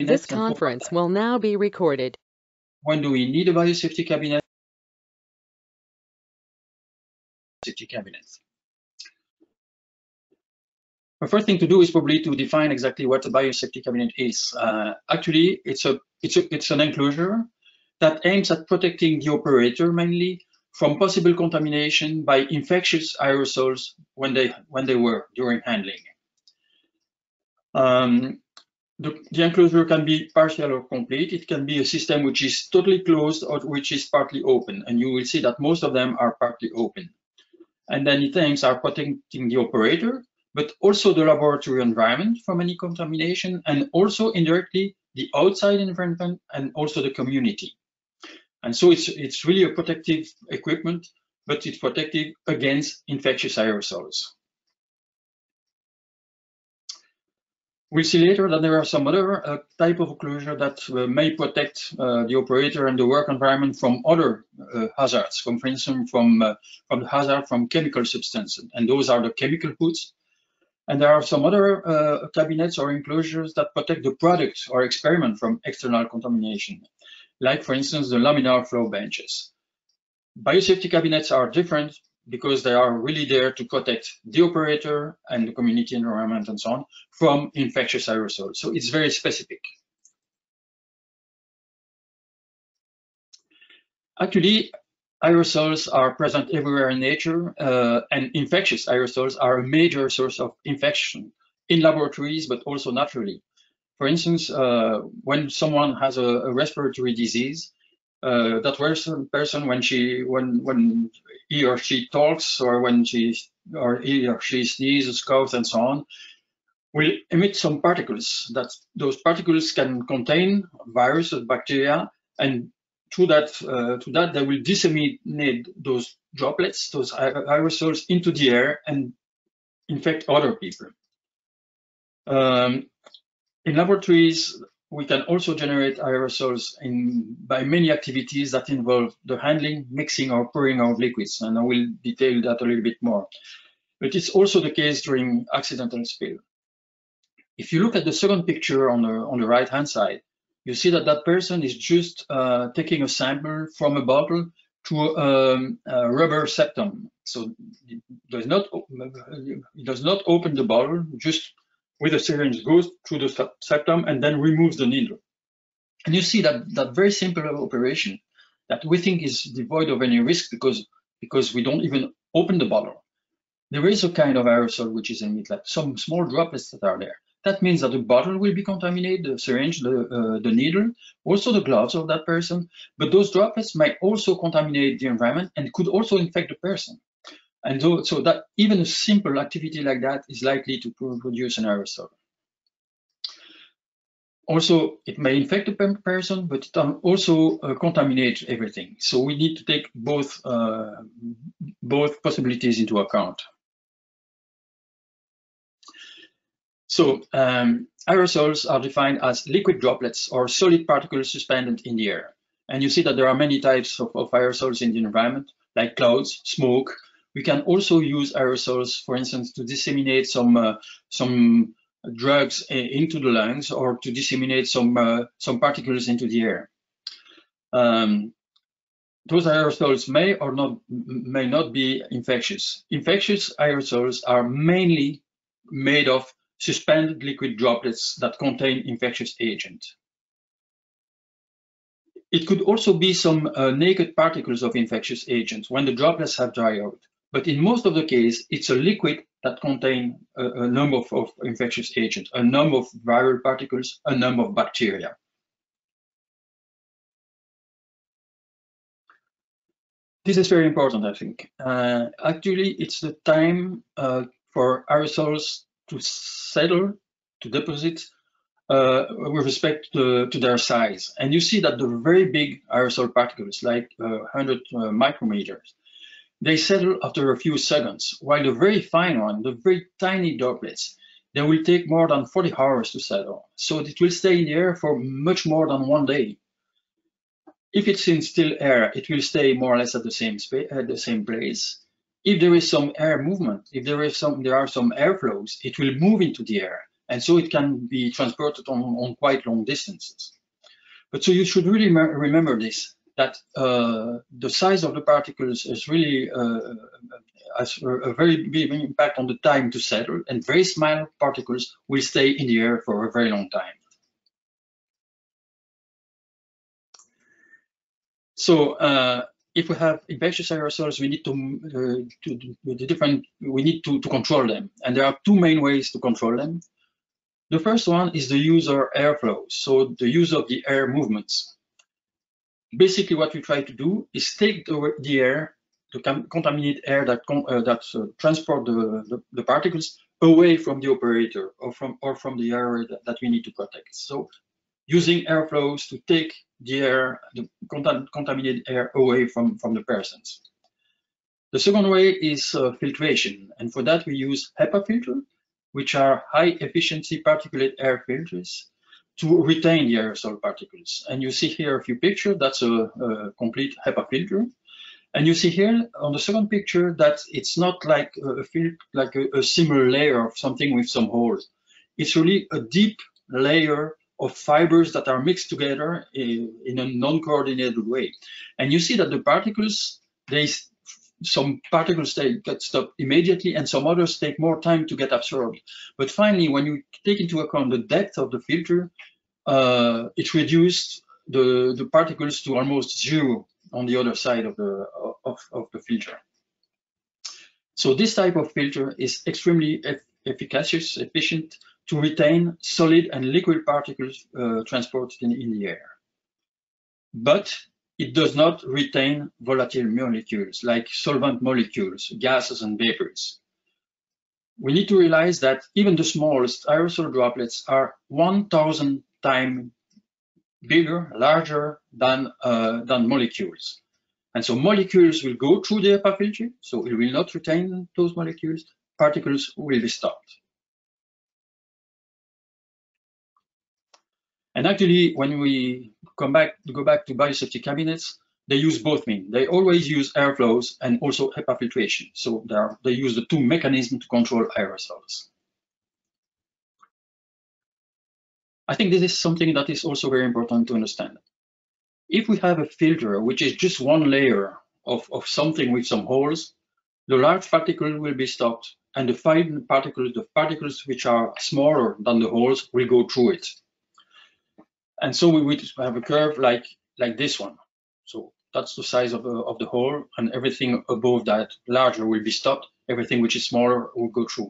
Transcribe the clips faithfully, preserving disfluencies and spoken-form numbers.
This conference will now be recorded. When do we need a biosafety cabinet? Safety cabinets. The first thing to do is probably to define exactly what a biosafety cabinet is. Uh, actually, it's a it's a, it's an enclosure that aims at protecting the operator mainly from possible contamination by infectious aerosols when they when they were during handling. Um, The, the enclosure can be partial or complete. It can be a system which is totally closed or which is partly open, and you will see that most of them are partly open. And then it aims at protecting the operator, but also the laboratory environment from any contamination, and also indirectly the outside environment and also the community. And so it's, it's really a protective equipment, but it's protective against infectious aerosols. We'll see later that there are some other uh, type of enclosure that uh, may protect uh, the operator and the work environment from other uh, hazards, from, for instance, from, uh, from the hazard from chemical substances, and those are the chemical hoods. And there are some other uh, cabinets or enclosures that protect the product or experiment from external contamination, like, for instance, the laminar flow benches. Biosafety cabinets are different because they are really there to protect the operator and the community environment and so on from infectious aerosols. So it's very specific. Actually, aerosols are present everywhere in nature, uh, and infectious aerosols are a major source of infection in laboratories, but also naturally. For instance, uh, when someone has a, a respiratory disease, Uh, that person, when she, when when he or she talks, or when she or he or she sneezes, coughs, and so on, will emit some particles. That those particles can contain viruses, bacteria, and through that, uh, to that, they will disseminate those droplets, those aerosols, into the air and infect other people. Um, in laboratories, we can also generate aerosols in, by many activities that involve the handling, mixing, or pouring of liquids, and I will detail that a little bit more. But it's also the case during accidental spill. If you look at the second picture on the, on the right-hand side, you see that that person is just uh, taking a sample from a bottle to um, a rubber septum. So it does not, it does not open the bottle, just with a syringe goes through the septum and then removes the needle. And you see that that very simple operation that we think is devoid of any risk because, because we don't even open the bottle. There is a kind of aerosol which is emitted, like some small droplets that are there. That means that the bottle will be contaminated, the syringe, the, uh, the needle, also the gloves of that person, but those droplets might also contaminate the environment and could also infect the person. And so, so that even a simple activity like that is likely to produce an aerosol. Also, it may infect the person, but it can also uh, contaminate everything. So we need to take both, uh, both possibilities into account. So um, aerosols are defined as liquid droplets or solid particles suspended in the air. And you see that there are many types of, of aerosols in the environment, like clouds, smoke. We can also use aerosols, for instance, to disseminate some uh, some drugs into the lungs or to disseminate some uh, some particles into the air. Um, those aerosols may or not may not be infectious. Infectious aerosols are mainly made of suspended liquid droplets that contain infectious agent. It could also be some uh, naked particles of infectious agents when the droplets have dried out. But in most of the case, it's a liquid that contains a, a number of, of infectious agents, a number of viral particles, a number of bacteria. This is very important, I think. Uh, actually, it's the time uh, for aerosols to settle, to deposit uh, with respect to, to their size. And you see that the very big aerosol particles, like uh, one hundred uh, micrometers, they settle after a few seconds, while the very fine one, the very tiny droplets, they will take more than forty hours to settle. So it will stay in the air for much more than one day. If it's in still air, it will stay more or less at the same space, at the same place. If there is some air movement, if there is some, there are some airflows, it will move into the air. And so it can be transported on, on quite long distances. But so you should really remember this, that uh, the size of the particles is really uh, has a very big impact on the time to settle, and very small particles will stay in the air for a very long time. So uh, if we have infectious aerosols, we need to, uh, to the different we need to, to control them, and there are two main ways to control them. The first one is the use of airflow, so the use of the air movements. Basically, what we try to do is take the, the air, to contaminate air that uh, that uh, transport the, the the particles away from the operator or from or from the area that, that we need to protect. So, using airflows to take the air, the contam contaminated air away from from the persons. The second way is uh, filtration, and for that we use HEPA filters, which are high efficiency particulate air filters to retain the aerosol particles. And you see here a few pictures. That's a, a complete HEPA filter. And you see here on the second picture that it's not like a filter, like a, a similar layer of something with some holes. It's really a deep layer of fibers that are mixed together in, in a non-coordinated way. And you see that the particles, they some particles they get stopped immediately, and some others take more time to get absorbed. But finally, when you take into account the depth of the filter, uh, it reduced the the particles to almost zero on the other side of the of, of the filter. So this type of filter is extremely e efficacious, efficient to retain solid and liquid particles uh, transported in, in the air. But it does not retain volatile molecules like solvent molecules, gases and vapors. We need to realize that even the smallest aerosol droplets are one thousand times bigger, larger than, uh, than molecules. And so molecules will go through the HEPA filter, so it will not retain those molecules. Particles will be stopped. And actually, when we come back to go back to biosafety cabinets, they use both means. They always use airflows and also HEPA filtration. So they, are, they use the two mechanisms to control aerosols. I think this is something that is also very important to understand. If we have a filter, which is just one layer of, of something with some holes, the large particle will be stopped, and the fine particles, the particles which are smaller than the holes, will go through it. And so we would have a curve like like this one. So that's the size of, uh, of the hole, and everything above that larger will be stopped. Everything which is smaller will go through.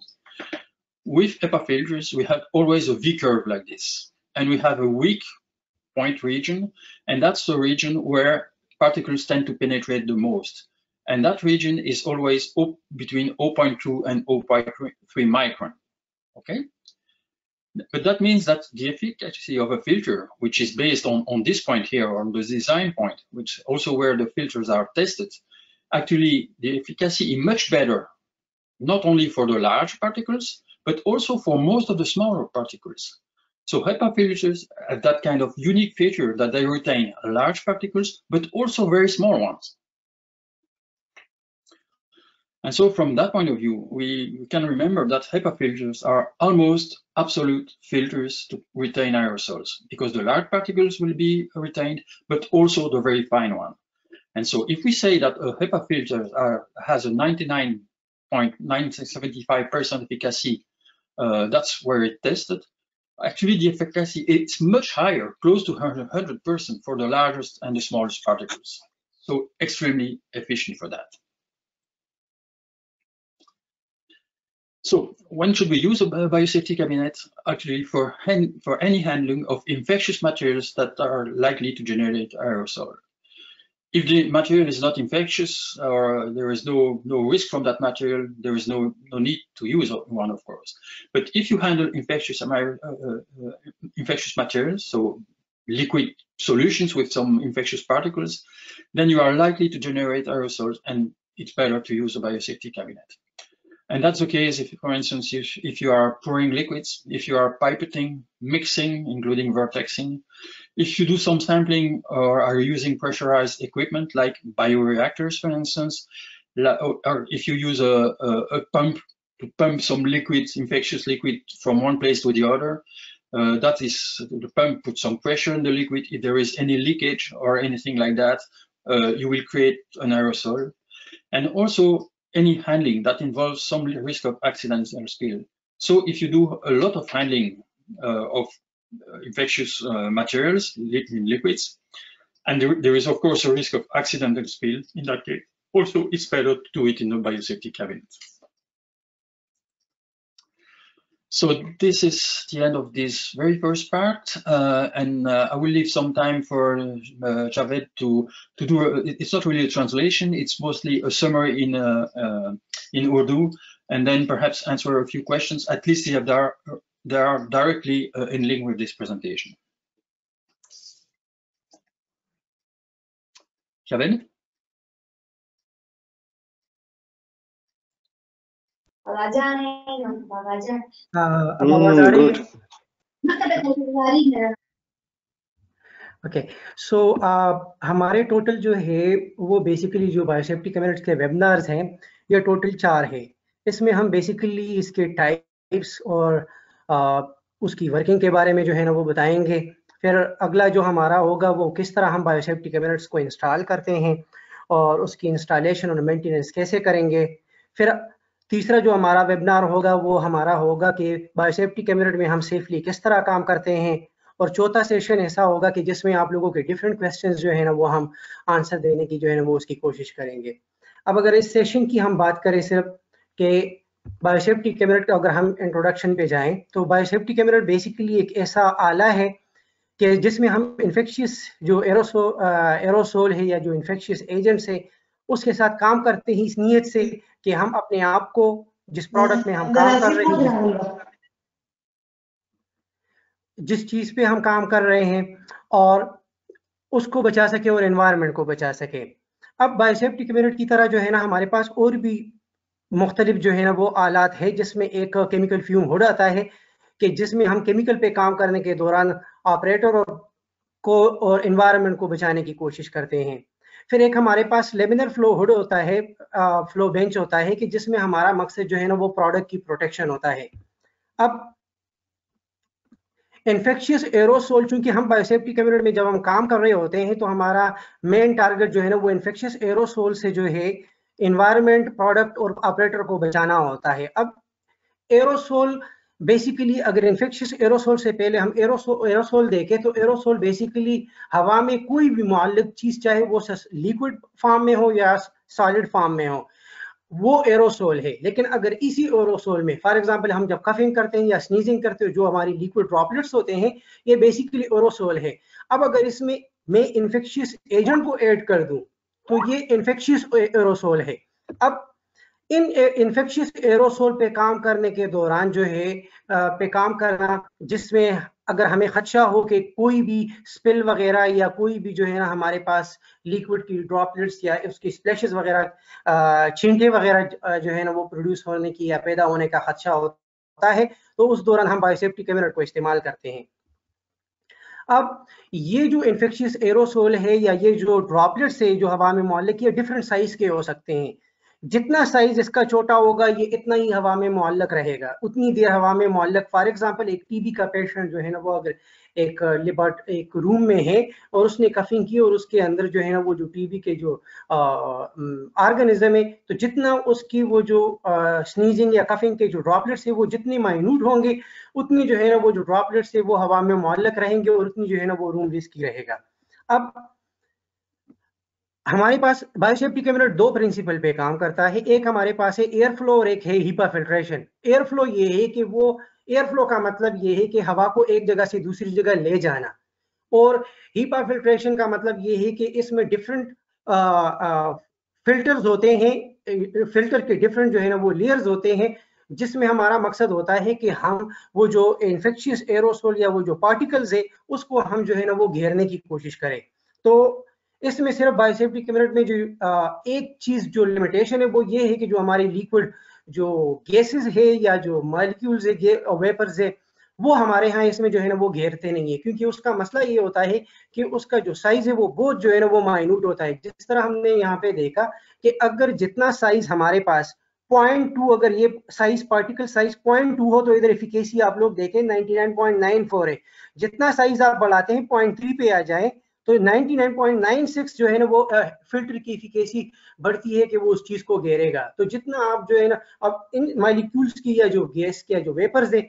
With HEPA filters, we have always a V curve like this, and we have a weak point region, and that's the region where particles tend to penetrate the most. And that region is always between zero point two and zero point three micron. Okay. But that means that the efficacy of a filter, which is based on, on this point here, on the design point, which also where the filters are tested, actually the efficacy is much better, not only for the large particles, but also for most of the smaller particles. So HEPA filters have that kind of unique feature that they retain large particles, but also very small ones. And so from that point of view, we can remember that HEPA filters are almost absolute filters to retain aerosols, because the large particles will be retained, but also the very fine one. And so if we say that a HEPA filter are, has a ninety-nine point nine seven five percent efficacy, uh, that's where it tested. Actually, the efficacy is much higher, close to one hundred percent for the largest and the smallest particles. So extremely efficient for that. So when should we use a biosafety cabinet? Actually, for, hand, for any handling of infectious materials that are likely to generate aerosol. If the material is not infectious or there is no, no risk from that material, there is no, no need to use one, of course. But if you handle infectious, uh, uh, infectious materials, so liquid solutions with some infectious particles, then you are likely to generate aerosols, and it's better to use a biosafety cabinet. And that's the case if, for instance, if, if you are pouring liquids, if you are pipetting, mixing, including vertexing, if you do some sampling or are using pressurized equipment like bioreactors, for instance, or if you use a, a, a pump to pump some liquid, infectious liquid, from one place to the other. Uh, that is, the pump puts some pressure in the liquid. If there is any leakage or anything like that, uh, you will create an aerosol. And also any handling that involves some risk of accidents and spill. So if you do a lot of handling uh, of infectious uh, materials in liquids, and there, there is of course a risk of accident and spill, in that case, also it's better to do it in the biosafety cabinet. So this is the end of this very first part, uh, and uh, I will leave some time for uh, Javed to to do. A, it's not really a translation; it's mostly a summary in uh, uh, in Urdu, and then perhaps answer a few questions. At least they are they are directly uh, in link with this presentation. Javed. Uh, mm, good. Okay, so uh, हमारे total जो है वो basically जो biosafety cabinet के webinars हैं ये total चार है। इसमें हम बेसिकली इसके टाइप्स और uh, उसकी वर्किंग के बारे में जो है ना वो बताएंगे। फिर अगला जो हमारा होगा वो किस तरह हम बायोसेफ्टी कैबिनेट्स को इंस्टॉल करते हैं और उसकी इंस्टॉलेशन और मेंटेनेंस कैसे करेंगे। फिर तीसरा जो हमारा वेबिनार होगा वो हमारा होगा कि बायोसेफ्टी कैबिनेट में हम सेफली किस तरह काम करते हैं। और चौथा सेशन ऐसा होगा कि जिसमें आप लोगों के डिफरेंट क्वेश्चंस जो है ना वो हम आंसर देने की जो है ना वो उसकी कोशिश करेंगे। अब अगर इस सेशन की हम बात करें सिर्फ कि बायोसेफ्टी कैबिनेट का, अगर हम इंट्रोडक्शन पे जाएँ तो बायोसेफ्टी कैबिनेट बेसिकली एक ऐसा आला है कि जिसमें हम इन्फेक्शियस जो एरोसो एरोसोल है या जो इन्फेक्शियस एजेंट्स है उसके साथ काम करते ही इस नीयत से कि हम अपने आप को जिस प्रोडक्ट में हम काम कर रहे हैं, जिस चीज पे हम काम कर रहे हैं, और उसको बचा सके और एनवायरनमेंट को बचा सके। अब बायोसेफ्टी कैबिनेट की तरह जो है ना हमारे पास और भी मुख्तलिफ जो है ना वो आलात है जिसमें एक केमिकल फ्यूम हो जाता है कि जिसमें हम केमिकल पे काम करने के दौरान ऑपरेटर और को और एनवायरनमेंट को बचाने की कोशिश करते हैं। फिर एक हमारे पास लेमिनर फ्लो हुड होता है, आ, फ्लो बेंच होता है कि जिसमें हमारा मकसद जो है ना वो प्रोडक्ट की प्रोटेक्शन होता है। अब इन्फेक्शियस एरोसोल, चूंकि हम बायोसेफ्टी कैबिनेट में जब हम काम कर रहे होते हैं तो हमारा मेन टारगेट जो है ना वो इन्फेक्शियस एरोसोल से जो है एनवायरमेंट, प्रोडक्ट और ऑपरेटर को बचाना होता है। अब एरोसोल बेसिकली, अगर इन्फेक्शियस एरोसोल से पहले हम एरोसोल एरोसोल देखें तो एरोसोल बेसिकली हवा में कोई भी मुअल्लक चीज, चाहे वो लिक्विड फॉर्म में हो या सॉलिड फॉर्म में हो, वो एरोसोल है। लेकिन अगर इसी एरोसोल में फॉर एग्जांपल हम जब कफिंग करते हैं या स्नीजिंग करते हैं, जो हमारी लिक्विड ड्रॉपलेट्स होते हैं, ये बेसिकली एरोसोल है। अब अगर इसमें मैं इन्फेक्शियस एजेंट को ऐड कर दूं तो ये इन्फेक्शियस एरोसोल है। अब इन इन्फेक्शियस एरोसोल पे काम करने के दौरान जो है पे काम करना, जिसमें अगर हमें खदशा हो कि कोई भी स्पिल वगैरह या कोई भी जो है ना हमारे पास लिक्विड की ड्रॉपलेट्स या उसकी स्प्लैशेस वगैरह, छींटे वगैरह जो है ना वो प्रोड्यूस होने की या पैदा होने का खदशा होता है, तो उस दौरान हम बायोसेफ्टी कैबिनेट को इस्तेमाल करते हैं। अब ये जो इन्फेक्शियस एरोसोल है या ये जो ड्रॉपलेट्स है जो हवा में मुअल्लक, ये डिफरेंट साइज के हो सकते हैं। जितना साइज इसका छोटा होगा ये इतना ही हवा में मुअल्लक रहेगा, उतनी देर हवा में मुअल्लक। फॉर एग्जांपल एक टीबी का पेशेंट जो है ना वो अगर एक लिबर्ट एक रूम में है और उसने कफिंग की और उसके अंदर जो है ना वो जो टीबी के जो ऑर्गेनिज्म है, तो जितना उसकी वो जो स्नीजिंग या कफिंग के जो ड्रॉपलेट्स है वो जितने माइन्यूट होंगे उतनी जो है ना वो जो ड्रॉपलेट्स है वो हवा में मुअल्लक रहेंगे और उतनी जो है ना वो रूम रिस्की रहेगा। अब हमारे पास बायोसेफ्टी कैबिनेट दो प्रिंसिपल पे काम करता है। एक हमारे पास है एयर फ्लो और एक है हीपा फिल्ट्रेशन। एयर फ्लो ये है कि वो, एयर फ्लो का मतलब ये है कि हवा को एक जगह से दूसरी जगह ले जाना, और हीपा फिल्ट्रेशन का मतलब ये है कि इसमें डिफरेंट फिल्टर्स होते हैं, फिल्टर के डिफरेंट जो है ना वो लेयर्स होते हैं, जिसमें हमारा मकसद होता है कि हम वो जो इन्फेक्शियस एरोसोल या वो जो पार्टिकल्स है उसको हम जो है ना वो घेरने की कोशिश करें। तो इसमें सिर्फ बायोसेफ्टी कैबिनेट में जो एक चीज जो लिमिटेशन है वो ये है कि जो हमारी लिक्विड जो गैसेस है या जो मॉलिक्यूल्स है और वेपर्स है वो हमारे यहाँ इसमें जो है ना वो घेरते नहीं है, क्योंकि उसका मसला ये होता है कि उसका जो साइज है वो बहुत जो है ना वो माइन्यूट होता है। जिस तरह हमने यहाँ पे देखा कि अगर जितना साइज हमारे पास पॉइंट टू, अगर ये size particle size point two हो तो इधर एफिकेसी आप लोग देखें निन्यानवे पॉइंट नाइन फोर है। जितना साइज आप बढ़ाते हैं पॉइंट थ्री पे आ जाए तो निन्यानवे पॉइंट नाइन सिक्स जो है ना वो फिल्टर की एफिकेसी बढ़ती है कि वो उस चीज को घेरेगा। तो जितना आप जो है ना अब इन मालिक्यूल्स की या जो गैस की या जो वेपर्स है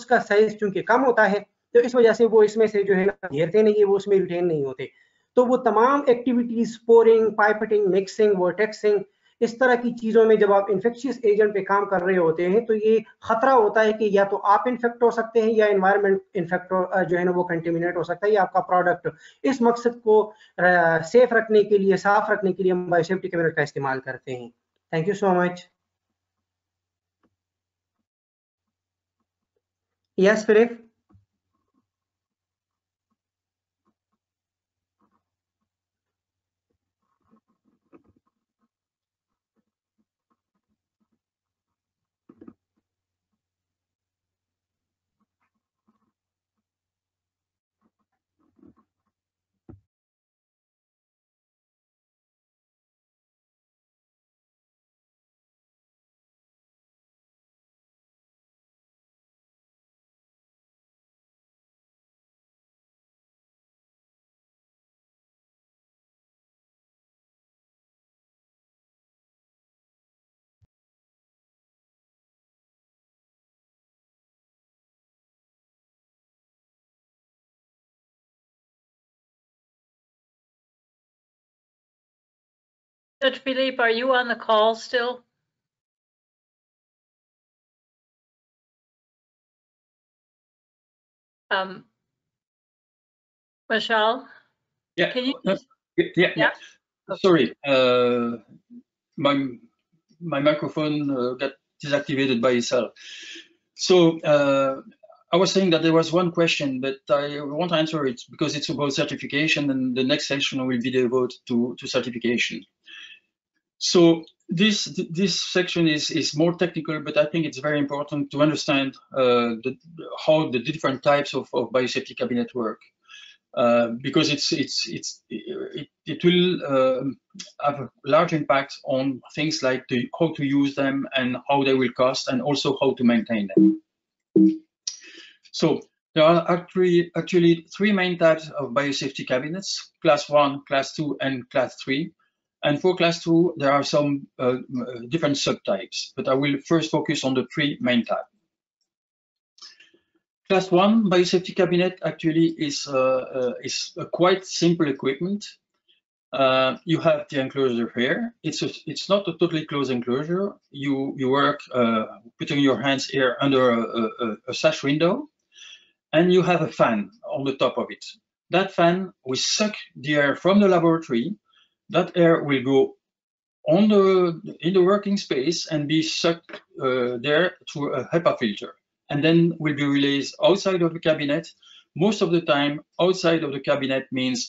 उसका साइज चूंकि कम होता है तो इस वजह से वो इसमें से जो है ना घेरते नहीं है, वो उसमें रिटेन नहीं होते। तो वो तमाम activities pouring, pipetting, mixing, vortexing, इस तरह की चीज़ों में जब आप इन्फेक्शियस एजेंट पे काम कर रहे होते हैं तो ये खतरा होता है कि या तो आप इन्फेक्ट हो सकते हैं या एनवायरनमेंट इन्फेक्ट जो है ना वो कंटेमिनेट हो सकता है या आपका प्रोडक्ट। इस मकसद को सेफ रखने के लिए, साफ रखने के लिए हम बायोसेफ्टी कैबिनेट का इस्तेमाल करते हैं। Thank you so much. Yes फिर Doctor Philippe, are you on the call still? Um, Michelle? Yeah. Can you? No, yeah, yeah. yeah. Okay. Sorry, uh, my my microphone uh, got disactivated by itself. So uh, I was saying that there was one question, but I won't answer it because it's about certification, and the next section will be devoted to to certification. So this this section is is more technical, but I think it's very important to understand uh, the, how the different types of, of biosafety cabinet work, uh, because it's it's it's it, it will uh, have a large impact on things like the, how to use them and how they will cost, and also how to maintain them. So there are actually actually three main types of biosafety cabinets: class one, class two, and class three. And for class two, there are some uh, different subtypes, but I will first focus on the three main types. Class one biosafety cabinet actually is, uh, uh, is a quite simple equipment. Uh, you have the enclosure here. It's, a, it's not a totally closed enclosure. You, you work uh, putting your hands here under a, a, a sash window, and you have a fan on the top of it. That fan will suck the air from the laboratory. That air will go on the in the working space and be sucked uh, there through a HEPA filter, and then will be released outside of the cabinet. Most of the time, outside of the cabinet means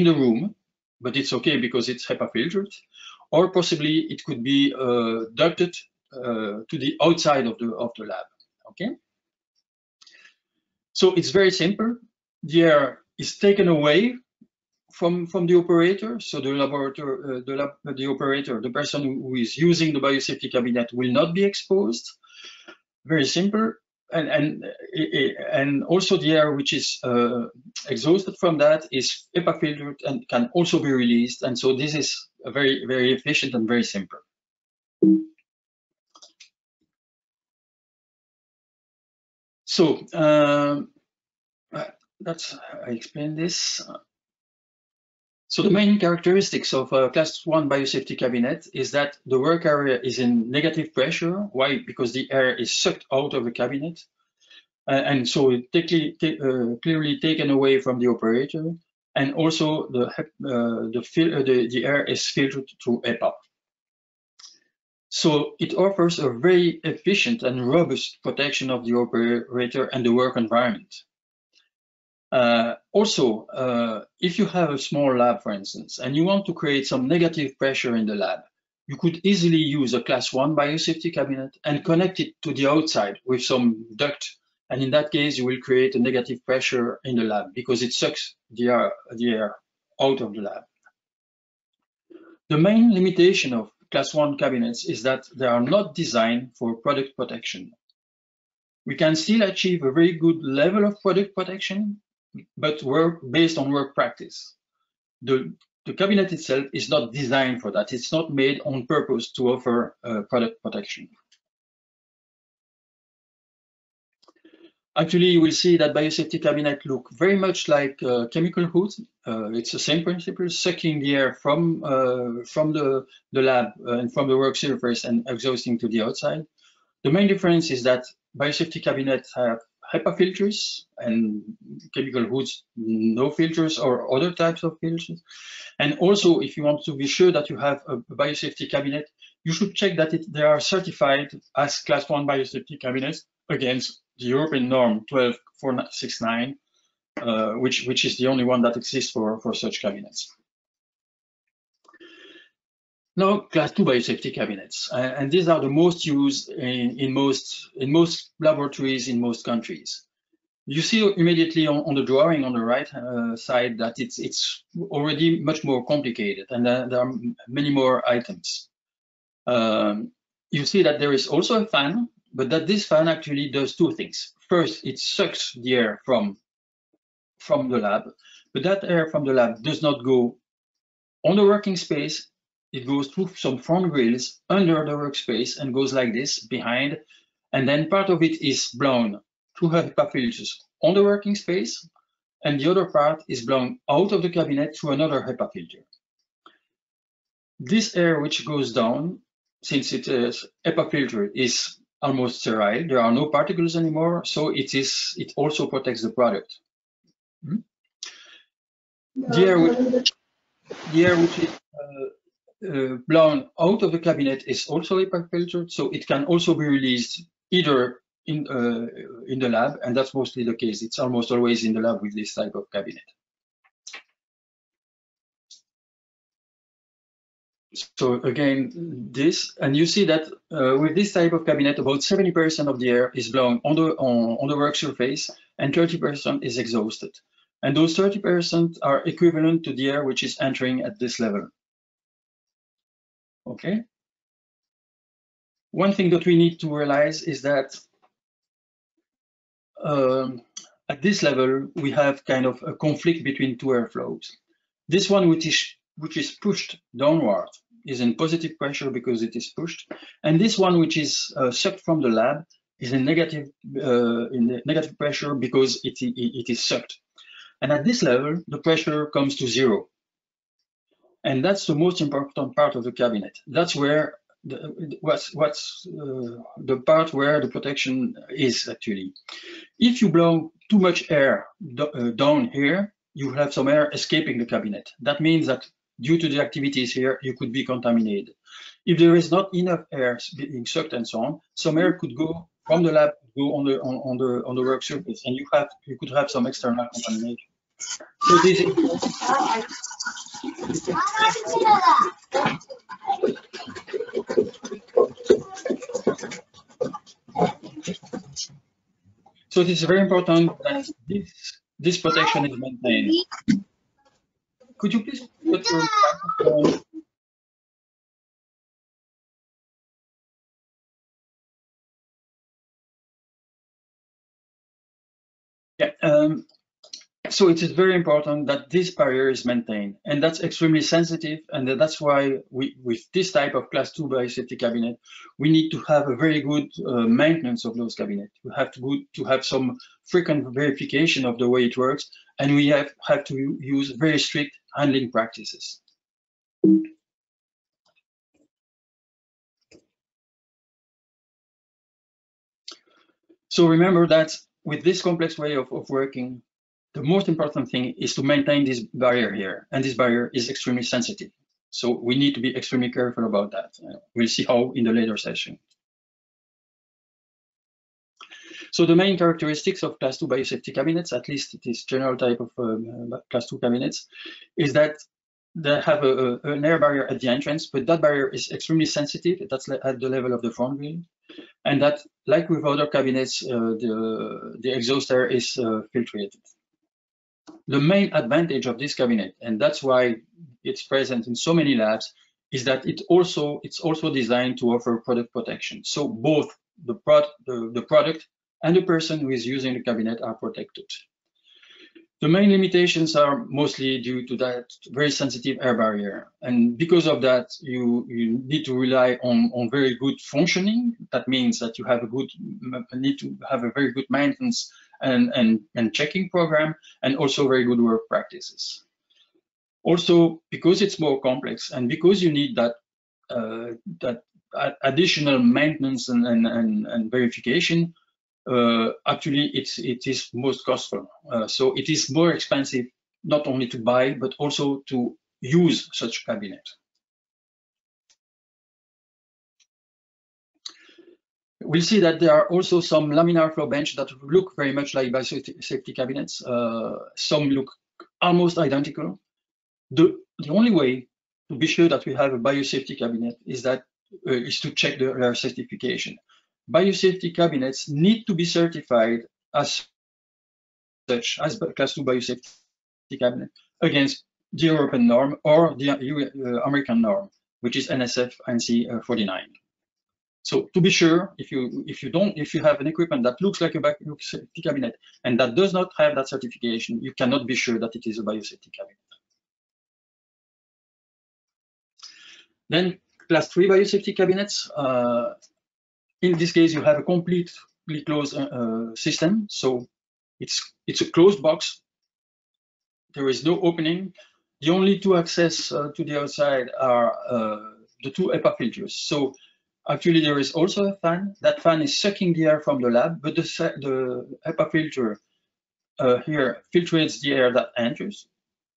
in the room, but it's okay because it's HEPA filtered, or possibly it could be uh, ducted uh, to the outside of the of the lab. Okay. So it's very simple. The air is taken away From, from the operator, so the laboratory, uh, the, lab, the operator, the person who is using the biosafety cabinet will not be exposed. Very simple, and and and also the air which is uh, exhausted from that is HEPA filtered and can also be released. And so this is a very very efficient and very simple. So uh, that's I explained this. So the main characteristics of a class one biosafety cabinet is that the work area is in negative pressure. Why? Because the air is sucked out of the cabinet, uh, and so it clearly, uh, clearly taken away from the operator, and also the uh, the, the the air is filtered through HEPA. So it offers a very efficient and robust protection of the operator and the work environment. Uh, also, uh, if you have a small lab, for instance, and you want to create some negative pressure in the lab, you could easily use a class one biosafety cabinet and connect it to the outside with some duct. And in that case, you will create a negative pressure in the lab because it sucks the air, the air out of the lab. The main limitation of class one cabinets is that they are not designed for product protection. We can still achieve a very good level of product protection, but work based on work practice. The, the cabinet itself is not designed for that. It's not made on purpose to offer uh, product protection. Actually, you will see that biosafety cabinet look very much like uh, chemical hood. Uh, it's the same principle, sucking the air from, uh, from the, the lab uh, and from the work surface and exhausting to the outside. The main difference is that biosafety cabinets have HEPA filters and chemical hoods, no filters or other types of filters. And also, if you want to be sure that you have a biosafety cabinet, you should check that it, they are certified as class one biosafety cabinets against the European norm one two four six nine, uh, which, which is the only one that exists for, for such cabinets. Now, class two biosafety cabinets, uh, and these are the most used in, in, most, in most laboratories in most countries. You see immediately on, on the drawing on the right uh, side that it's, it's already much more complicated, and uh, there are many more items. Um, you see that there is also a fan, but that this fan actually does two things. First, it sucks the air from, from the lab, but that air from the lab does not go on the working space. It goes through some front grills under the workspace and goes like this behind, and then part of it is blown through HEPA filters on the working space, and the other part is blown out of the cabinet through another HEPA filter. This air which goes down, since it is HEPA filter, is almost sterile. There are no particles anymore, so it is. It also protects the product. Hmm? No. The air which, the air which is uh, Uh, blown out of the cabinet is also HEPA filtered, so it can also be released either in uh, in the lab, and that's mostly the case. It's almost always in the lab with this type of cabinet. So again, this, and you see that uh, with this type of cabinet, about seventy percent of the air is blown on the on, on the work surface, and thirty percent is exhausted, and those thirty percent are equivalent to the air which is entering at this level. Okay. One thing that we need to realize is that um, at this level, we have kind of a conflict between two airflows. This one, which is, which is pushed downward, is in positive pressure because it is pushed. And this one, which is uh, sucked from the lab, is in negative, uh, in negative pressure because it, it, it is sucked. And at this level, the pressure comes to zero. And that's the most important part of the cabinet. That's where the, what's, what's uh, the part where the protection is actually. If you blow too much air do, uh, down here, you have some air escaping the cabinet. That means that due to the activities here, you could be contaminated. If there is not enough air being sucked and so on, some air could go from the lab, go on the on, on the on the work surface, and you have you could have some external contamination. So this is. So it is very important that this, this protection is maintained. Could you please put your microphone? Yeah. Um, So it is very important that this barrier is maintained, and that's extremely sensitive, and that's why we, with this type of class two biosafety cabinet, we need to have a very good uh, maintenance of those cabinets. We have to, go to have some frequent verification of the way it works, and we have, have to use very strict handling practices. So remember that with this complex way of, of working, the most important thing is to maintain this barrier here, and this barrier is extremely sensitive. So we need to be extremely careful about that. We'll see how in the later session. So the main characteristics of class two biosafety cabinets, at least this general type of um, class two cabinets, is that they have a, a, an air barrier at the entrance, but that barrier is extremely sensitive. That's at the level of the front grill. And that, like with other cabinets, uh, the, the exhaust air is uh, filtrated. The main advantage of this cabinet, and that's why it's present in so many labs, is that it also it's also designed to offer product protection. So both the, pro the, the product and the person who is using the cabinet are protected. The main limitations are mostly due to that very sensitive air barrier. And because of that, you, you need to rely on, on very good functioning. That means that you have a good, need to have a very good maintenance and, and, and checking program, and also very good work practices. Also, because it's more complex and because you need that, uh, that additional maintenance and, and, and, and verification, Uh, actually, it's, it is most costful. Uh, so it is more expensive, not only to buy, but also to use such cabinet. We'll see that there are also some laminar flow bench that look very much like biosafety cabinets. Uh, some look almost identical. The, the only way to be sure that we have a biosafety cabinet is, that, uh, is to check the, their certification. Biosafety cabinets need to be certified as such, as class two biosafety cabinet against the European norm or the uh, American norm, which is N S F N C forty-nine. So to be sure, if you if you don't if you have an equipment that looks like a biosafety cabinet and that does not have that certification, you cannot be sure that it is a biosafety cabinet. Then class three biosafety cabinets. Uh, In this case, you have a completely closed uh, system, so it's it's a closed box. There is no opening. The only two access uh, to the outside are uh, the two HEPA filters. So actually, there is also a fan. That fan is sucking the air from the lab, but the the HEPA filter uh, here filtrates the air that enters.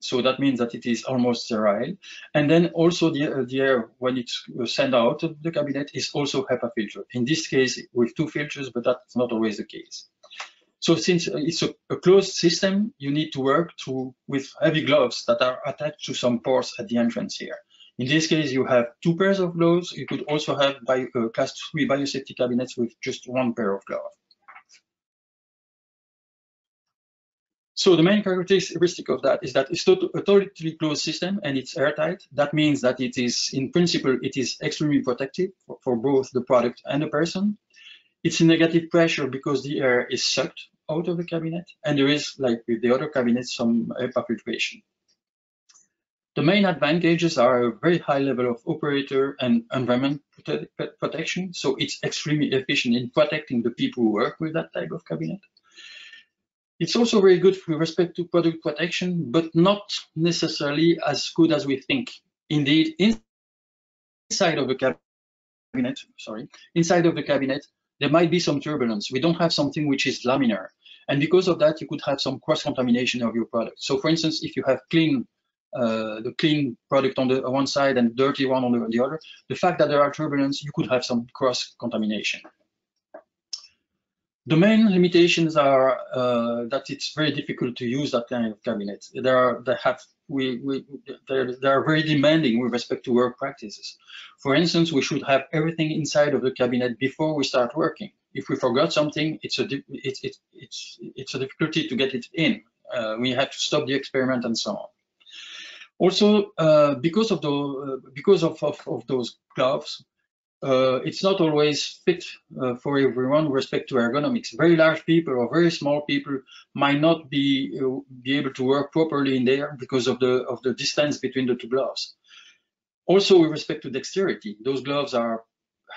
So that means that it is almost sterile. And then also the, uh, the air, when it's sent out of the cabinet, is also HEPA filtered. In this case, with two filters, but that's not always the case. So since it's a, a closed system, you need to work through with heavy gloves that are attached to some pores at the entrance here. In this case, you have two pairs of gloves. You could also have by, uh, class three biosafety cabinets with just one pair of gloves. So the main characteristic of that is that it's a totally closed system and it's airtight. That means that it is, in principle, it is extremely protective for, for both the product and the person. It's a negative pressure because the air is sucked out of the cabinet, and there is, like with the other cabinets, some HEPA filtration. The main advantages are a very high level of operator and environment prote protection. So it's extremely efficient in protecting the people who work with that type of cabinet. It's also very good with respect to product protection, but not necessarily as good as we think. Indeed, inside of the cabinet, sorry, inside of the cabinet, there might be some turbulence. We don't have something which is laminar. And because of that, you could have some cross-contamination of your product. So for instance, if you have clean, uh, the clean product on the on one side and dirty one on the, on the other, the fact that there are turbulence, you could have some cross-contamination. The main limitations are uh, that it's very difficult to use that kind of cabinet. They are they have we, we they are very demanding with respect to work practices. For instance, we should have everything inside of the cabinet before we start working. If we forgot something, it's a it's it's it's it's a difficulty to get it in. Uh, we have to stop the experiment and so on. Also, uh, because of the uh, because of, of of those gloves. Uh, it's not always fit uh, for everyone with respect to ergonomics. Very large people or very small people might not be uh, be able to work properly in there because of the of the distance between the two gloves. Also, with respect to dexterity, those gloves are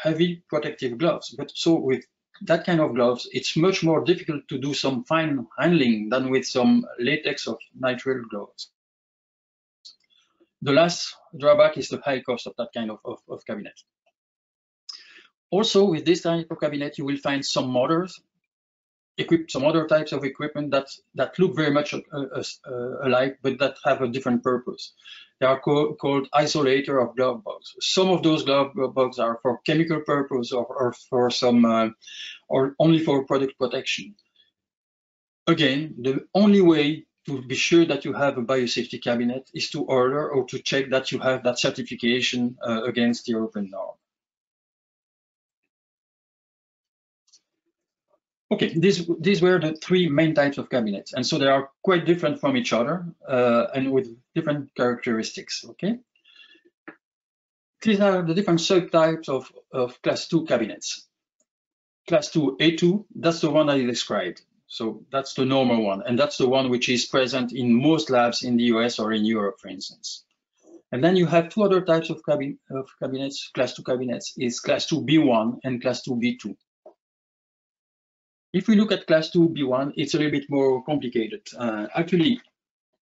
heavy protective gloves, but so with that kind of gloves, it's much more difficult to do some fine handling than with some latex or nitrile gloves. The last drawback is the high cost of that kind of, of, of cabinet. Also, with this type of cabinet, you will find some motors, equipped some other types of equipment that that look very much uh, uh, alike, but that have a different purpose. They are co called isolator of glove box. Some of those glove box are for chemical purpose, or, or for some, uh, or only for product protection. Again, the only way to be sure that you have a biosafety cabinet is to order or to check that you have that certification uh, against the European norm. Okay, these, these were the three main types of cabinets, and so they are quite different from each other uh, and with different characteristics, okay? These are the different subtypes of, of class two cabinets. Class two A two, that's the one that I described. So that's the normal one, and that's the one which is present in most labs in the U S or in Europe, for instance. And then you have two other types of, cabin, of cabinets, class two cabinets, is class two B one and class two B two. If we look at class two B one, it's a little bit more complicated. Uh, actually,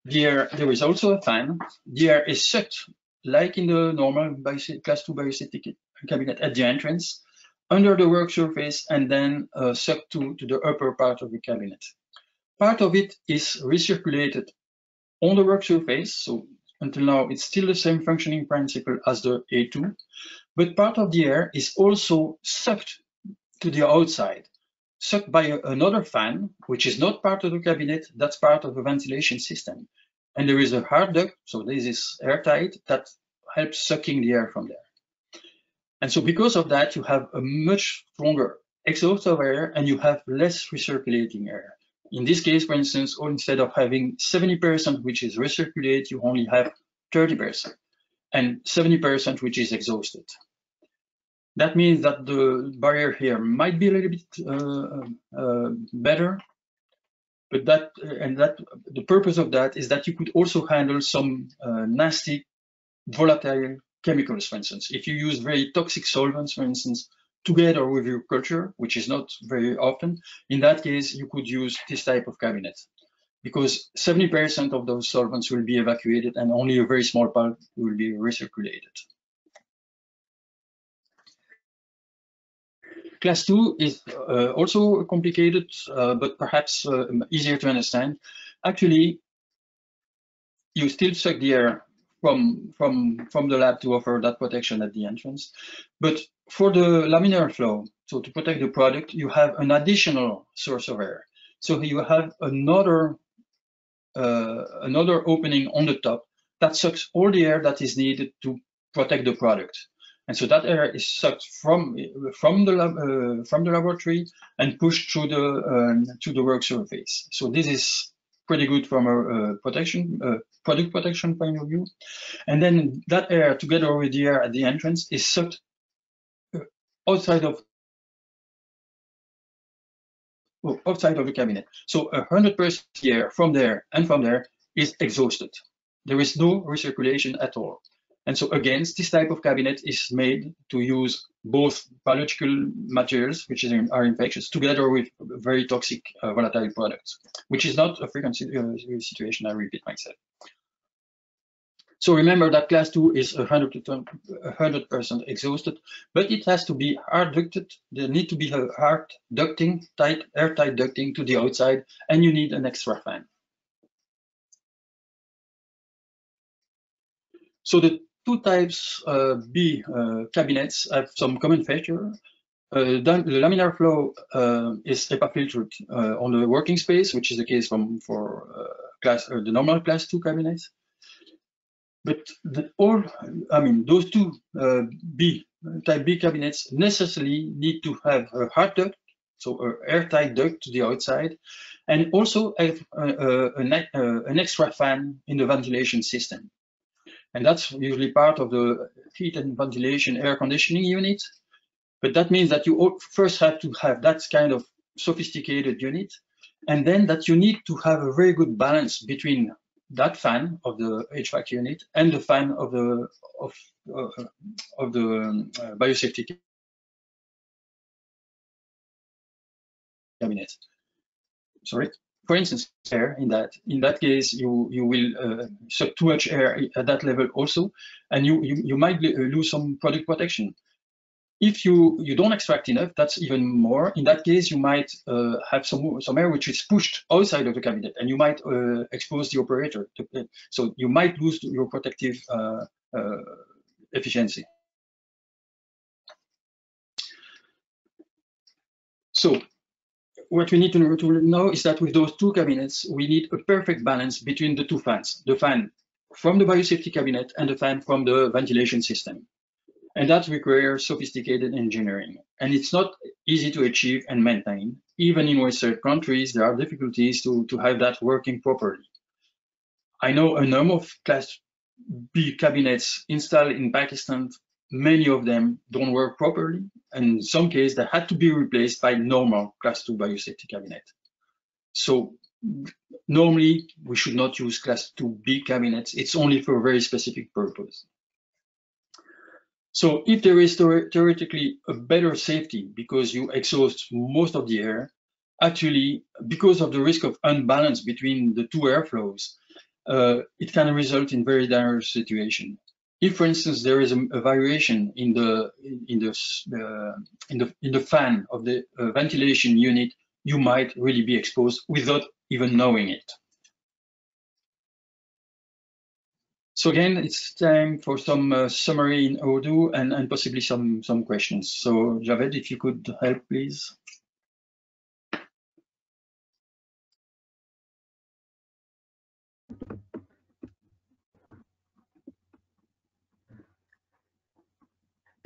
there, there is also a fan. There is sucked, like in the normal class two bioacidic cabinet at the entrance, under the work surface, and then uh, sucked to, to the upper part of the cabinet. Part of it is recirculated on the work surface, so until now it's still the same functioning principle as the A two, but part of the air is also sucked to the outside, sucked by a, another fan, which is not part of the cabinet, that's part of the ventilation system. And there is a hard duct, so this is airtight, that helps sucking the air from there. And so because of that, you have a much stronger exhaust of air and you have less recirculating air. In this case, for instance, or instead of having seventy percent which is recirculate, you only have thirty percent and seventy percent which is exhausted. That means that the barrier here might be a little bit uh, uh, better, but that, and that the purpose of that is that you could also handle some uh, nasty volatile chemicals, for instance. If you use very toxic solvents, for instance, together with your culture, which is not very often, in that case, you could use this type of cabinet because seventy percent of those solvents will be evacuated and only a very small part will be recirculated. Class two is uh, also complicated, uh, but perhaps uh, easier to understand. Actually, you still suck the air From, from, from the lab to offer that protection at the entrance. But for the laminar flow, so to protect the product, you have an additional source of air. So you have another, uh, another opening on the top that sucks all the air that is needed to protect the product. And so that air is sucked from, from, the, lab, uh, from the laboratory and pushed through the, um, to the work surface. So this is pretty good from a uh, protection, uh, product protection point of view. And then that air together with the air at the entrance is sucked outside of, well, outside of the cabinet. So one hundred percent air from there and from there is exhausted. There is no recirculation at all. And so again, this type of cabinet is made to use both biological materials, which is, are infectious, together with very toxic uh, volatile products, which is not a frequent uh, situation, I repeat myself. So remember that class two is one hundred percent exhausted, but it has to be hard ducted. There need to be a hard ducting, tight, airtight ducting to the outside, and you need an extra fan. So the two types uh, B uh, cabinets have some common feature. Uh, the laminar flow uh, is HEPA filtered uh, on the working space, which is the case from, for uh, class, uh, the normal class two cabinets. But the, all, I mean, those two uh, B type B cabinets necessarily need to have a hard duct, so an airtight duct to the outside, and also have a, a, a, a, an extra fan in the ventilation system. And that's usually part of the heat and ventilation air conditioning unit. But that means that you first have to have that kind of sophisticated unit, and then that you need to have a very good balance between that fan of the H V A C unit and the fan of the of uh, of the um, uh, biosafety cabinet. Sorry. For instance, air in that in that case you you will uh, suck too much air at that level also, and you you, you might lose some product protection. If you you don't extract enough, that's even more. In that case, you might uh, have some some air which is pushed outside of the cabinet, and you might uh, expose the operator. To, so you might lose your protective uh, uh, efficiency. So. What we need to know is that with those two cabinets, we need a perfect balance between the two fans, the fan from the biosafety cabinet and the fan from the ventilation system. And that requires sophisticated engineering. And it's not easy to achieve and maintain. Even in Western countries, there are difficulties to, to have that working properly. I know a number of class B cabinets installed in Pakistan many of them don't work properly, and in some cases they had to be replaced by normal class two biosafety cabinet. So normally we should not use class two B cabinets. It's only for a very specific purpose. So if there is theoretically a better safety because you exhaust most of the air, actually, because of the risk of unbalance between the two airflows, uh, it can result in very dangerous situation. If, for instance, there is a, a variation in the in the, uh, in the in the fan of the uh, ventilation unit, you might really be exposed without even knowing it. So again, it's time for some uh, summary in Urdu and, and possibly some some questions. So Javed, if you could help, please.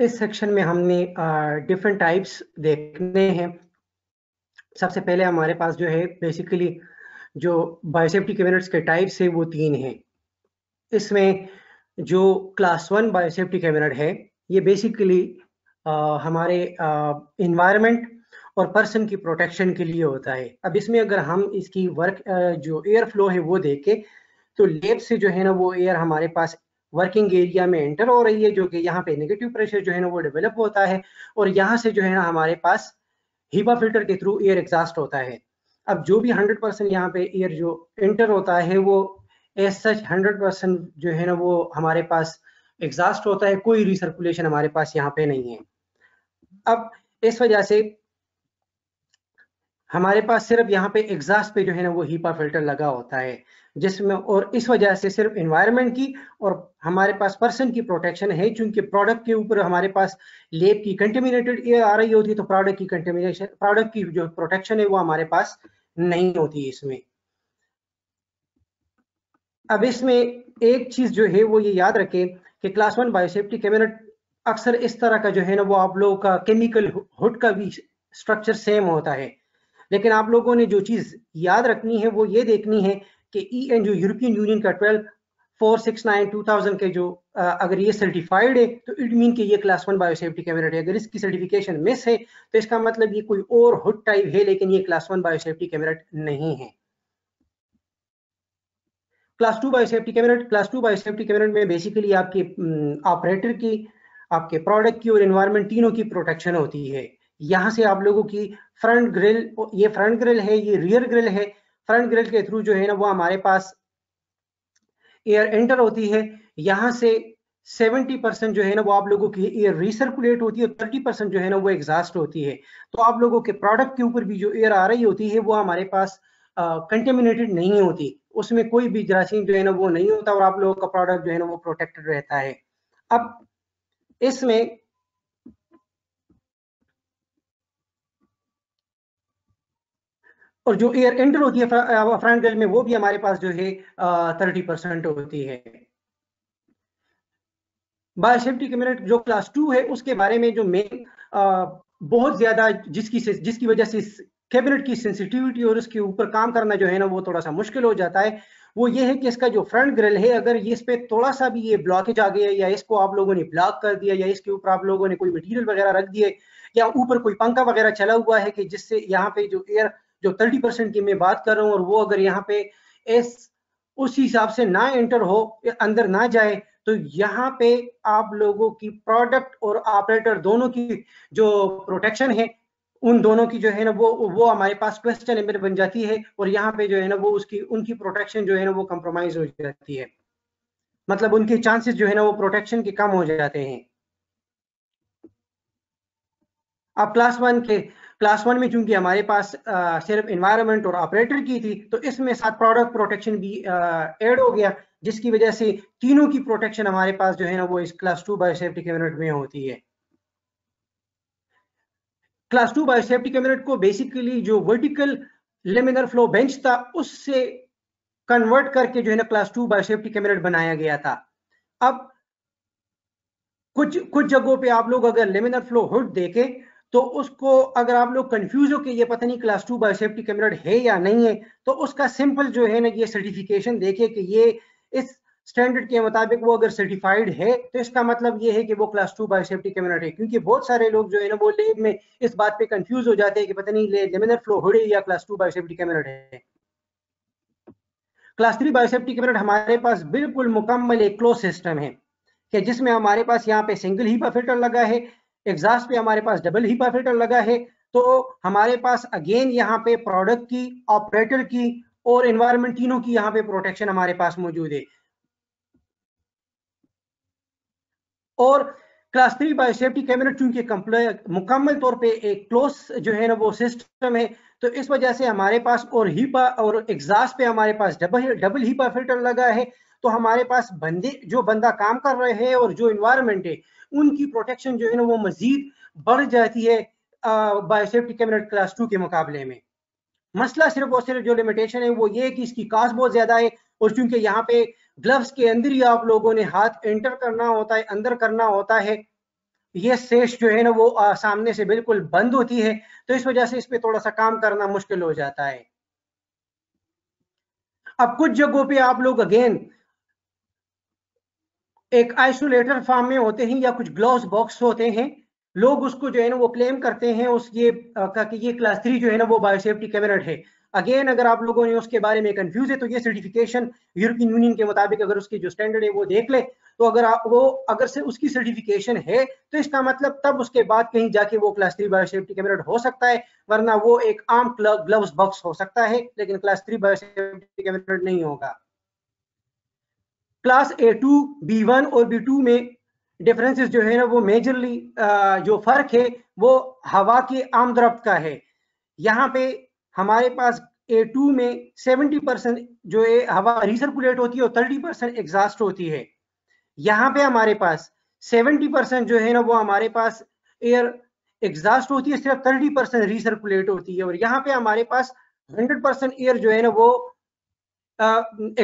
इस section में हमने different types देखने हैं। सबसे पहले हमारे पास जो है बेसिकली जो बायोसेफ्टी कैबिनेट्स के टाइप्स है वो तीन हैं। इसमें जो क्लास वन बायोसेफ्टी कैबिनेट है ये बेसिकली हमारे इन्वायरमेंट और पर्सन की प्रोटेक्शन के लिए होता है। अब इसमें अगर हम इसकी वर्क जो एयर फ्लो है वो देखें तो लेप से जो है ना वो एयर हमारे पास वर्किंग एरिया में एंटर हो रही है, जो कि यहाँ पे नेगेटिव प्रेशर जो है ना वो डेवलप होता है और यहाँ से जो है ना हमारे पास हीपा फिल्टर के थ्रू एयर एग्जॉस्ट होता है। अब जो भी हंड्रेड परसेंट यहाँ पे एयर जो एंटर होता है वो एज सच हंड्रेड परसेंट जो है ना वो हमारे पास एग्जॉस्ट होता है, कोई रिसर्कुलेशन हमारे पास यहाँ पे नहीं है। अब इस वजह से हमारे पास सिर्फ यहाँ पे एग्जॉस्ट पे जो है ना वो हीपा फिल्टर लगा होता है, जिसमें और इस वजह से सिर्फ एनवायरनमेंट की और हमारे पास पर्सन की प्रोटेक्शन है, क्योंकि प्रोडक्ट के ऊपर हमारे पास लेब की कंटेमिनेटेड एयर आ रही होती है तो प्रोडक्ट की कंटेमिनेशन प्रोडक्ट की जो प्रोटेक्शन है वो हमारे पास नहीं होती इसमें। अब इसमें एक चीज जो है वो ये याद रखें कि क्लास वन बायोसेफ्टी कैबिनेट अक्सर इस तरह का जो है ना वो आप लोगों का केमिकल हुड का भी स्ट्रक्चर सेम होता है, लेकिन आप लोगों ने जो चीज याद रखनी है वो ये देखनी है कि ई एन जो यूरोपियन यूनियन का twelve four six nine two thousand के जो आ, अगर ये सर्टिफाइड है तो इट मीन कि ये क्लास वन बायोसेफ्टी कैबिनेट है। अगर इसकी सर्टिफिकेशन मिस है तो इसका मतलब ये कोई और हुड टाइप है, लेकिन ये क्लास वन बायोसेफ्टी कैबिनेट नहीं है। Class two biosafety cabinet class two biosafety cabinet में बेसिकली आपके ऑपरेटर की, आपके प्रोडक्ट की और एनवायरमेंट तीनों की प्रोटेक्शन होती है। यहाँ से आप लोगों की फ्रंट ग्रिल, ये फ्रंट ग्रिल है, ये रियर ग्रिल है। फ्रंट ग्रिल के थ्रू जो है ना वो हमारे पास एयर एंटर होती है, यहाँ से सत्तर परसेंट जो है ना वो आप लोगों की एयर रिसर्कुलेट होती है, तीस परसेंट जो है ना वो एग्जॉस्ट होती है। तो आप लोगों के प्रोडक्ट के ऊपर भी जो एयर आ रही होती है वो हमारे पास कंटेमिनेटेड uh, नहीं होती, उसमें कोई भी जरासीम जो है ना वो नहीं होता और आप लोगों का प्रोडक्ट जो है ना वो प्रोटेक्टेड रहता है। अब इसमें और जो एयर एंटर होती है फ्रंट ग्रिल में वो भी हमारे पास जो है थर्टी परसेंट होती है। बायोसेफ्टी कैबिनेट जो क्लास टू है उसके बारे में जो मेन बहुत ज्यादा जिसकी जिसकी वजह से कैबिनेट की सेंसिटिविटी और उसके ऊपर काम करना जो है ना वो थोड़ा सा मुश्किल हो जाता है, वो ये है कि इसका जो फ्रंट ग्रिल है अगर ये इस पर थोड़ा सा भी ये ब्लॉकेज आ गया या इसको आप लोगों ने ब्लॉक कर दिया या इसके ऊपर आप लोगों ने कोई मटीरियल वगैरह रख दिए या ऊपर कोई पंखा वगैरह चला हुआ है कि जिससे यहाँ पे जो एयर जो तीस परसेंट की मैं बात कर रहा हूँ और वो अगर यहाँ पे एस उस हिसाब से ना एंटर हो, अंदर ना जाए, तो यहाँ पे आप लोगों की प्रोडक्ट और ऑपरेटर दोनों की जो प्रोटेक्शन है उन दोनों की जो है ना वो वो हमारे पास क्वेश्चन बन जाती है और यहाँ पे जो है ना वो उसकी उनकी प्रोटेक्शन जो है ना वो कॉम्प्रोमाइज हो जाती है, मतलब उनके चांसेस जो है ना वो प्रोटेक्शन के कम हो जाते हैं। अब क्लास वन के क्लास वन में चूंकि हमारे पास आ, सिर्फ एनवायरनमेंट और ऑपरेटर की थी तो इसमें साथ प्रोडक्ट प्रोटेक्शन भी ऐड हो गया, जिसकी वजह से तीनों की प्रोटेक्शन हमारे पास जो है ना वो इस क्लास टू बायोसेफ्टी कैबिनेट में होती है। क्लास टू बायोसेफ्टी कैबिनेट को बेसिकली जो वर्टिकल लेमिनर फ्लो बेंच था उससे कन्वर्ट करके जो है ना क्लास टू बायोसेफ्टी कैबिनेट बनाया गया था। अब कुछ कुछ जगहों पे आप लोग अगर लेमिनर फ्लो हुड देखे तो उसको अगर आप लोग कंफ्यूज हो कि ये पता नहीं क्लास टू बायोसेफ्टी कैबिनेट है या नहीं है तो उसका सिंपल जो है ना ये सर्टिफिकेशन देखे कि ये इस स्टैंडर्ड के मुताबिक वो अगर सर्टिफाइड है तो इसका मतलब ये है कि वो class two bio safety cabinet है, क्योंकि बहुत सारे लोग जो है ना वो लेब में इस बात पे कंफ्यूज हो जाते हैं कि पता नहीं लेमिनर फ्लो हुडे या class two bio safety cabinet है। Class three bio safety cabinet हमारे पास बिल्कुल मुकम्मल एक क्लोज सिस्टम है कि जिसमें हमारे पास यहाँ पे सिंगल हीपा फिल्टर लगा है, एग्जॉस्ट पे हमारे पास डबल हीपा फिल्टर लगा है, तो हमारे पास अगेन यहाँ पे प्रोडक्ट की, ऑपरेटर की और एनवायरमेंट तीनों की यहाँ पे प्रोटेक्शन हमारे पास मौजूद है। और class three bio safety cabinet चूंकि मुकम्मल तौर पे एक क्लोज जो है ना वो सिस्टम है, तो इस वजह से हमारे पास और हीपा और एग्जॉस्ट पे हमारे पास डबल डबल हीपा फिल्टर लगा है, तो हमारे पास बंदे जो बंदा काम कर रहे हैं और जो एनवायरनमेंट है उनकी प्रोटेक्शन जो है ना वो मजीद बढ़ जाती है bio safety cabinet class two के मुकाबले में। मसला सिर्फ और सिर्फ जो लिमिटेशन है वो ये कि इसकी कास्ट बहुत ज्यादा है, और चूंकि यहाँ पे ग्लव्स के अंदर ही आप लोगों ने हाथ एंटर करना होता है, अंदर करना होता है, ये सेश जो है ना वो आ, सामने से बिल्कुल बंद होती है, तो इस वजह से इस पे थोड़ा सा काम करना मुश्किल हो जाता है। अब कुछ जगहों पे आप लोग अगेन एक आइसोलेटर फार्म में होते हैं या कुछ ग्लव्स बॉक्स होते हैं, लोग उसको जो है ना वो क्लेम करते हैं उस ये का कि ये क्लास थ्री जो है ना वो बायो सेफ्टी कैबिनेट है। अगेन अगर आप लोगों ने उसके बारे में कंफ्यूज है तो ये सर्टिफिकेशन यूरोपियन यूनियन के मुताबिक अगर उसकी जो स्टैंडर्ड है वो देख ले, तो अगर आप वो अगर से उसकी सर्टिफिकेशन है तो इसका मतलब तब उसके बाद कहीं जाके वो class three bio safety cabinet हो सकता है, वरना वो एक आम ग्लव्स बॉक्स हो सकता है, लेकिन class three bio safety cabinet नहीं होगा। Class A two, B one और बी टू में डिफरेंसेस जो है ना वो मेजरली जो फर्क है वो हवा के आमदरफ्त का है। यहाँ पे हमारे पास ए टू में सत्तर परसेंट जो है हवा रिसर्कुलेट होती है और तीस परसेंट एग्जॉस्ट होती है। यहाँ पे हमारे पास सत्तर परसेंट जो है ना वो हमारे पास एयर एग्जॉस्ट होती है, सिर्फ तीस परसेंट रिसर्कुलेट होती है, और यहाँ पे हमारे पास सौ परसेंट एयर जो है ना वो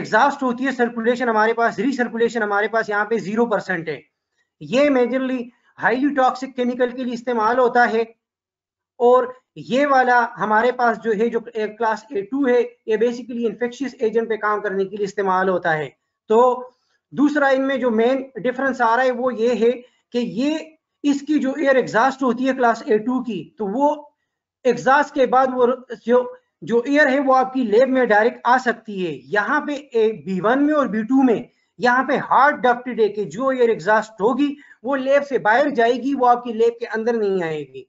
एग्जॉस्ट होती है, सर्कुलेशन हमारे पास रिसर्कुलेशन हमारे पास यहाँ पे जीरो परसेंट है। ये मेजरली हाईली टॉक्सिक केमिकल के लिए इस्तेमाल होता है, और ये वाला हमारे पास जो है जो क्लास ए टू है ये बेसिकली इन्फेक्शियस एजेंट पे काम करने के लिए इस्तेमाल होता है। तो दूसरा इनमें जो मेन डिफरेंस आ रहा है वो ये है कि ये इसकी जो एयर एग्जॉस्ट होती है क्लास ए टू की, तो वो एग्जॉस्ट के बाद वो जो जो एयर है वो आपकी लैब में डायरेक्ट आ सकती है। यहाँ पे बी वन में और बी टू में यहाँ पे हार्ड डक्टेड है कि जो एयर एग्जॉस्ट होगी वो लैब से बाहर जाएगी, वो आपकी लैब के अंदर नहीं आएगी।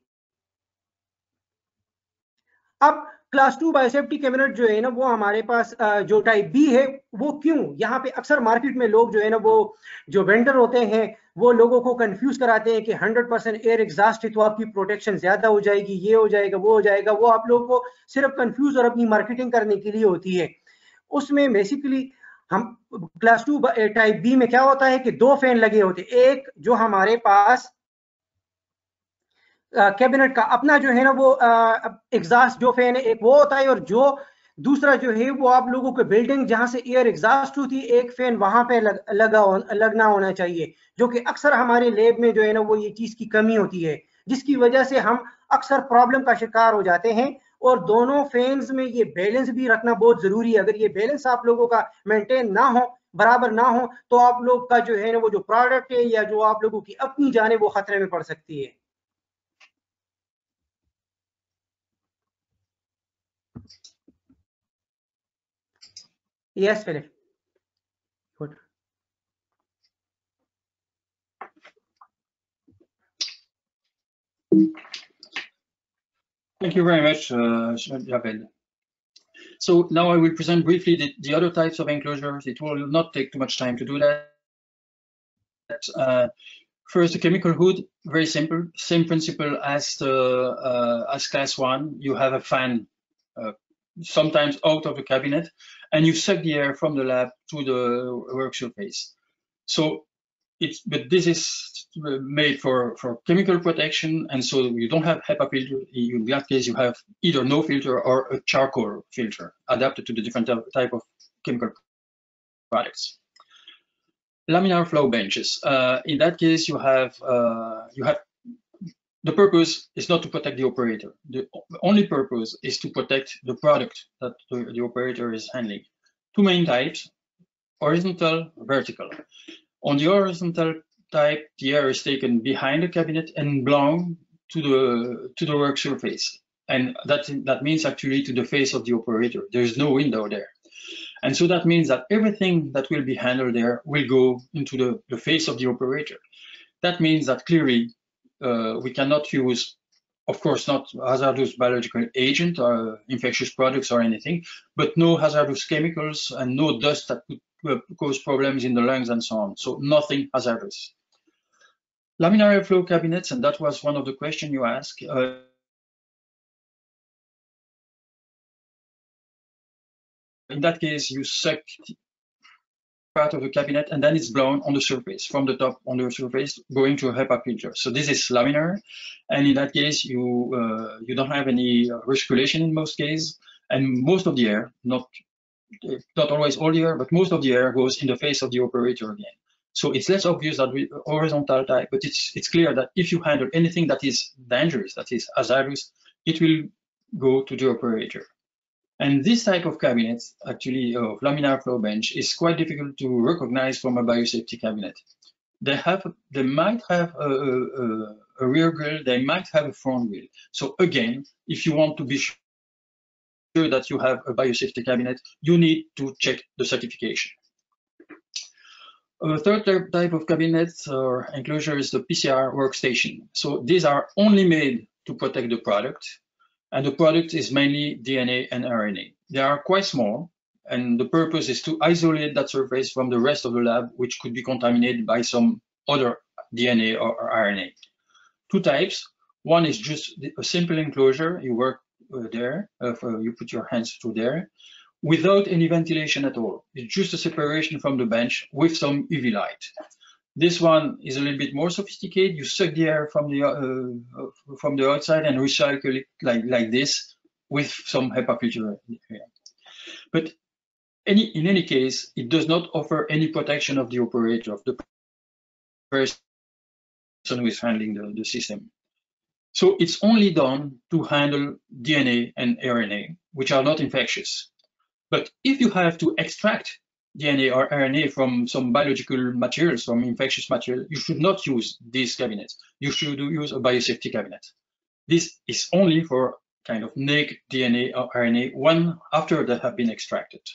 अब class two bio safety cabinet जो है ना वो हमारे पास जो टाइप बी है वो क्यों, यहाँ पे अक्सर मार्केट में लोग जो है ना वो जो वेंडर होते हैं वो लोगों को कंफ्यूज कराते हैं कि सौ परसेंट एयर एग्जॉस्ट है तो आपकी प्रोटेक्शन ज्यादा हो जाएगी, ये हो जाएगा वो हो जाएगा, वो आप लोगों को सिर्फ कंफ्यूज और अपनी मार्केटिंग करने के लिए होती है। उसमें बेसिकली हम क्लास टू टाइप बी में क्या होता है कि दो फैन लगे होते, एक जो हमारे पास कैबिनेट uh, का अपना जो है ना वो एग्जॉस्ट uh, जो फैन है एक वो होता है, और जो दूसरा जो है वो आप लोगों के बिल्डिंग जहां से एयर एग्जॉस्ट होती है एक फैन वहां पे लग, लगा हो, लगना होना चाहिए, जो कि अक्सर हमारे लैब में जो है ना वो ये चीज की कमी होती है, जिसकी वजह से हम अक्सर प्रॉब्लम का शिकार हो जाते हैं। और दोनों फैंस में ये बैलेंस भी रखना बहुत जरूरी है, अगर ये बैलेंस आप लोगों का मेंटेन ना हो, बराबर ना हो, तो आप लोग का जो है ना वो जो प्रोडक्ट है या जो आप लोगों की अपनी जान है वो खतरे में पड़ सकती है। Yes, Philip. Good. Thank you very much, uh, Javed. So now I will present briefly the, the other types of enclosures. It will not take too much time to do that. Uh, first, the chemical hood, very simple, same principle as the uh, as class one. You have a fan. Uh, sometimes out of the cabinet, and you suck the air from the lab to the work surface. So it's, but this is made for, for chemical protection, and so you don't have HEPA filter. In that case, you have either no filter or a charcoal filter adapted to the different type of chemical products. Laminar flow benches. Uh, in that case, you have, uh, you have the purpose is not to protect the operator. The only purpose is to protect the product that the, the operator is handling. Two main types, horizontal, vertical. On the horizontal type, the air is taken behind the cabinet and blown to the to the work surface, and that that means actually to the face of the operator. There is no window there, and so that means that everything that will be handled there will go into the, the face of the operator. That means that clearly uh, we cannot use, of course, not hazardous biological agent or infectious products or anything, but no hazardous chemicals and no dust that could cause problems in the lungs and so on. So nothing hazardous. Laminary flow cabinets, and that was one of the questions you asked. Uh, in that case, you suck part of the cabinet and then it's blown on the surface, from the top on the surface, going to a HEPA filter. So this is laminar, and in that case, you uh, you don't have any recirculation in most cases, and most of the air, not not always all the air, but most of the air goes in the face of the operator again. So it's less obvious that we horizontal type, but it's it's clear that if you handle anything that is dangerous, that is hazardous, it will go to the operator. And this type of cabinet, actually of uh, laminar flow bench, is quite difficult to recognize from a biosafety cabinet. They have, they might have a, a, a rear grille, they might have a front grille. So again, if you want to be sure that you have a biosafety cabinet, you need to check the certification. A third type of cabinet or enclosure is the P C R workstation. So these are only made to protect the product, and the product is mainly D N A and R N A. They are quite small, and the purpose is to isolate that surface from the rest of the lab, which could be contaminated by some other D N A or R N A. Two types. One is just a simple enclosure. You work Uh, there, uh, you put your hands through there, without any ventilation at all. It's just a separation from the bench with some U V light. This one is a little bit more sophisticated. You suck the air from the uh, from the outside and recycle it like like this with some HEPA filter. But any in any case, it does not offer any protection of the operator, of the person who is handling the, the system. So it's only done to handle D N A and R N A, which are not infectious. But if you have to extract D N A or R N A from some biological materials, from infectious material, you should not use these cabinets. You should use a biosafety cabinet. This is only for kind of naked D N A or R N A one after they have been extracted.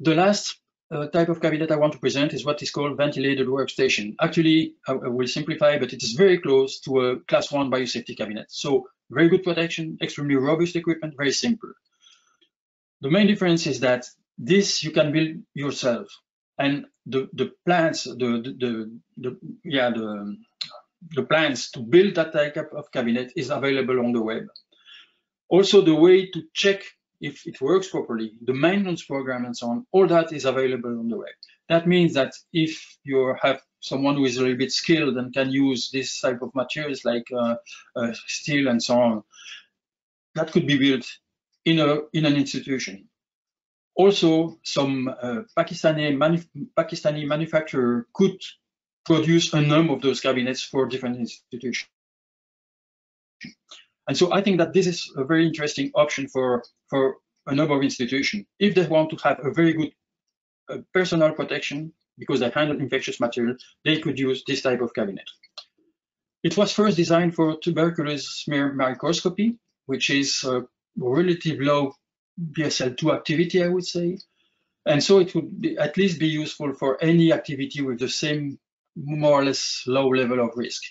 The last Uh, type of cabinet I want to present is what is called ventilated workstation. Actually, I, I will simplify, but it is very close to a class one biosafety cabinet. So very good protection, extremely robust equipment, very simple. The main difference is that this you can build yourself, and the the plans, the the, the, the yeah the the plans to build that type of cabinet is available on the web. Also, the way to check if it works properly, the maintenance program and so on, all that is available on the web. That means that if you have someone who is a little bit skilled and can use this type of materials like uh, uh, steel and so on, that could be built in a in an institution. Also, some uh, Pakistani manu Pakistani manufacturer could produce a number of those cabinets for different institutions. And so I think that this is a very interesting option for, for a number of institutions. If they want to have a very good uh, personal protection because they handle infectious material, they could use this type of cabinet. It was first designed for tuberculosis smear microscopy, which is a relatively low B S L two activity, I would say. And so it would be, at least be useful for any activity with the same more or less low level of risk.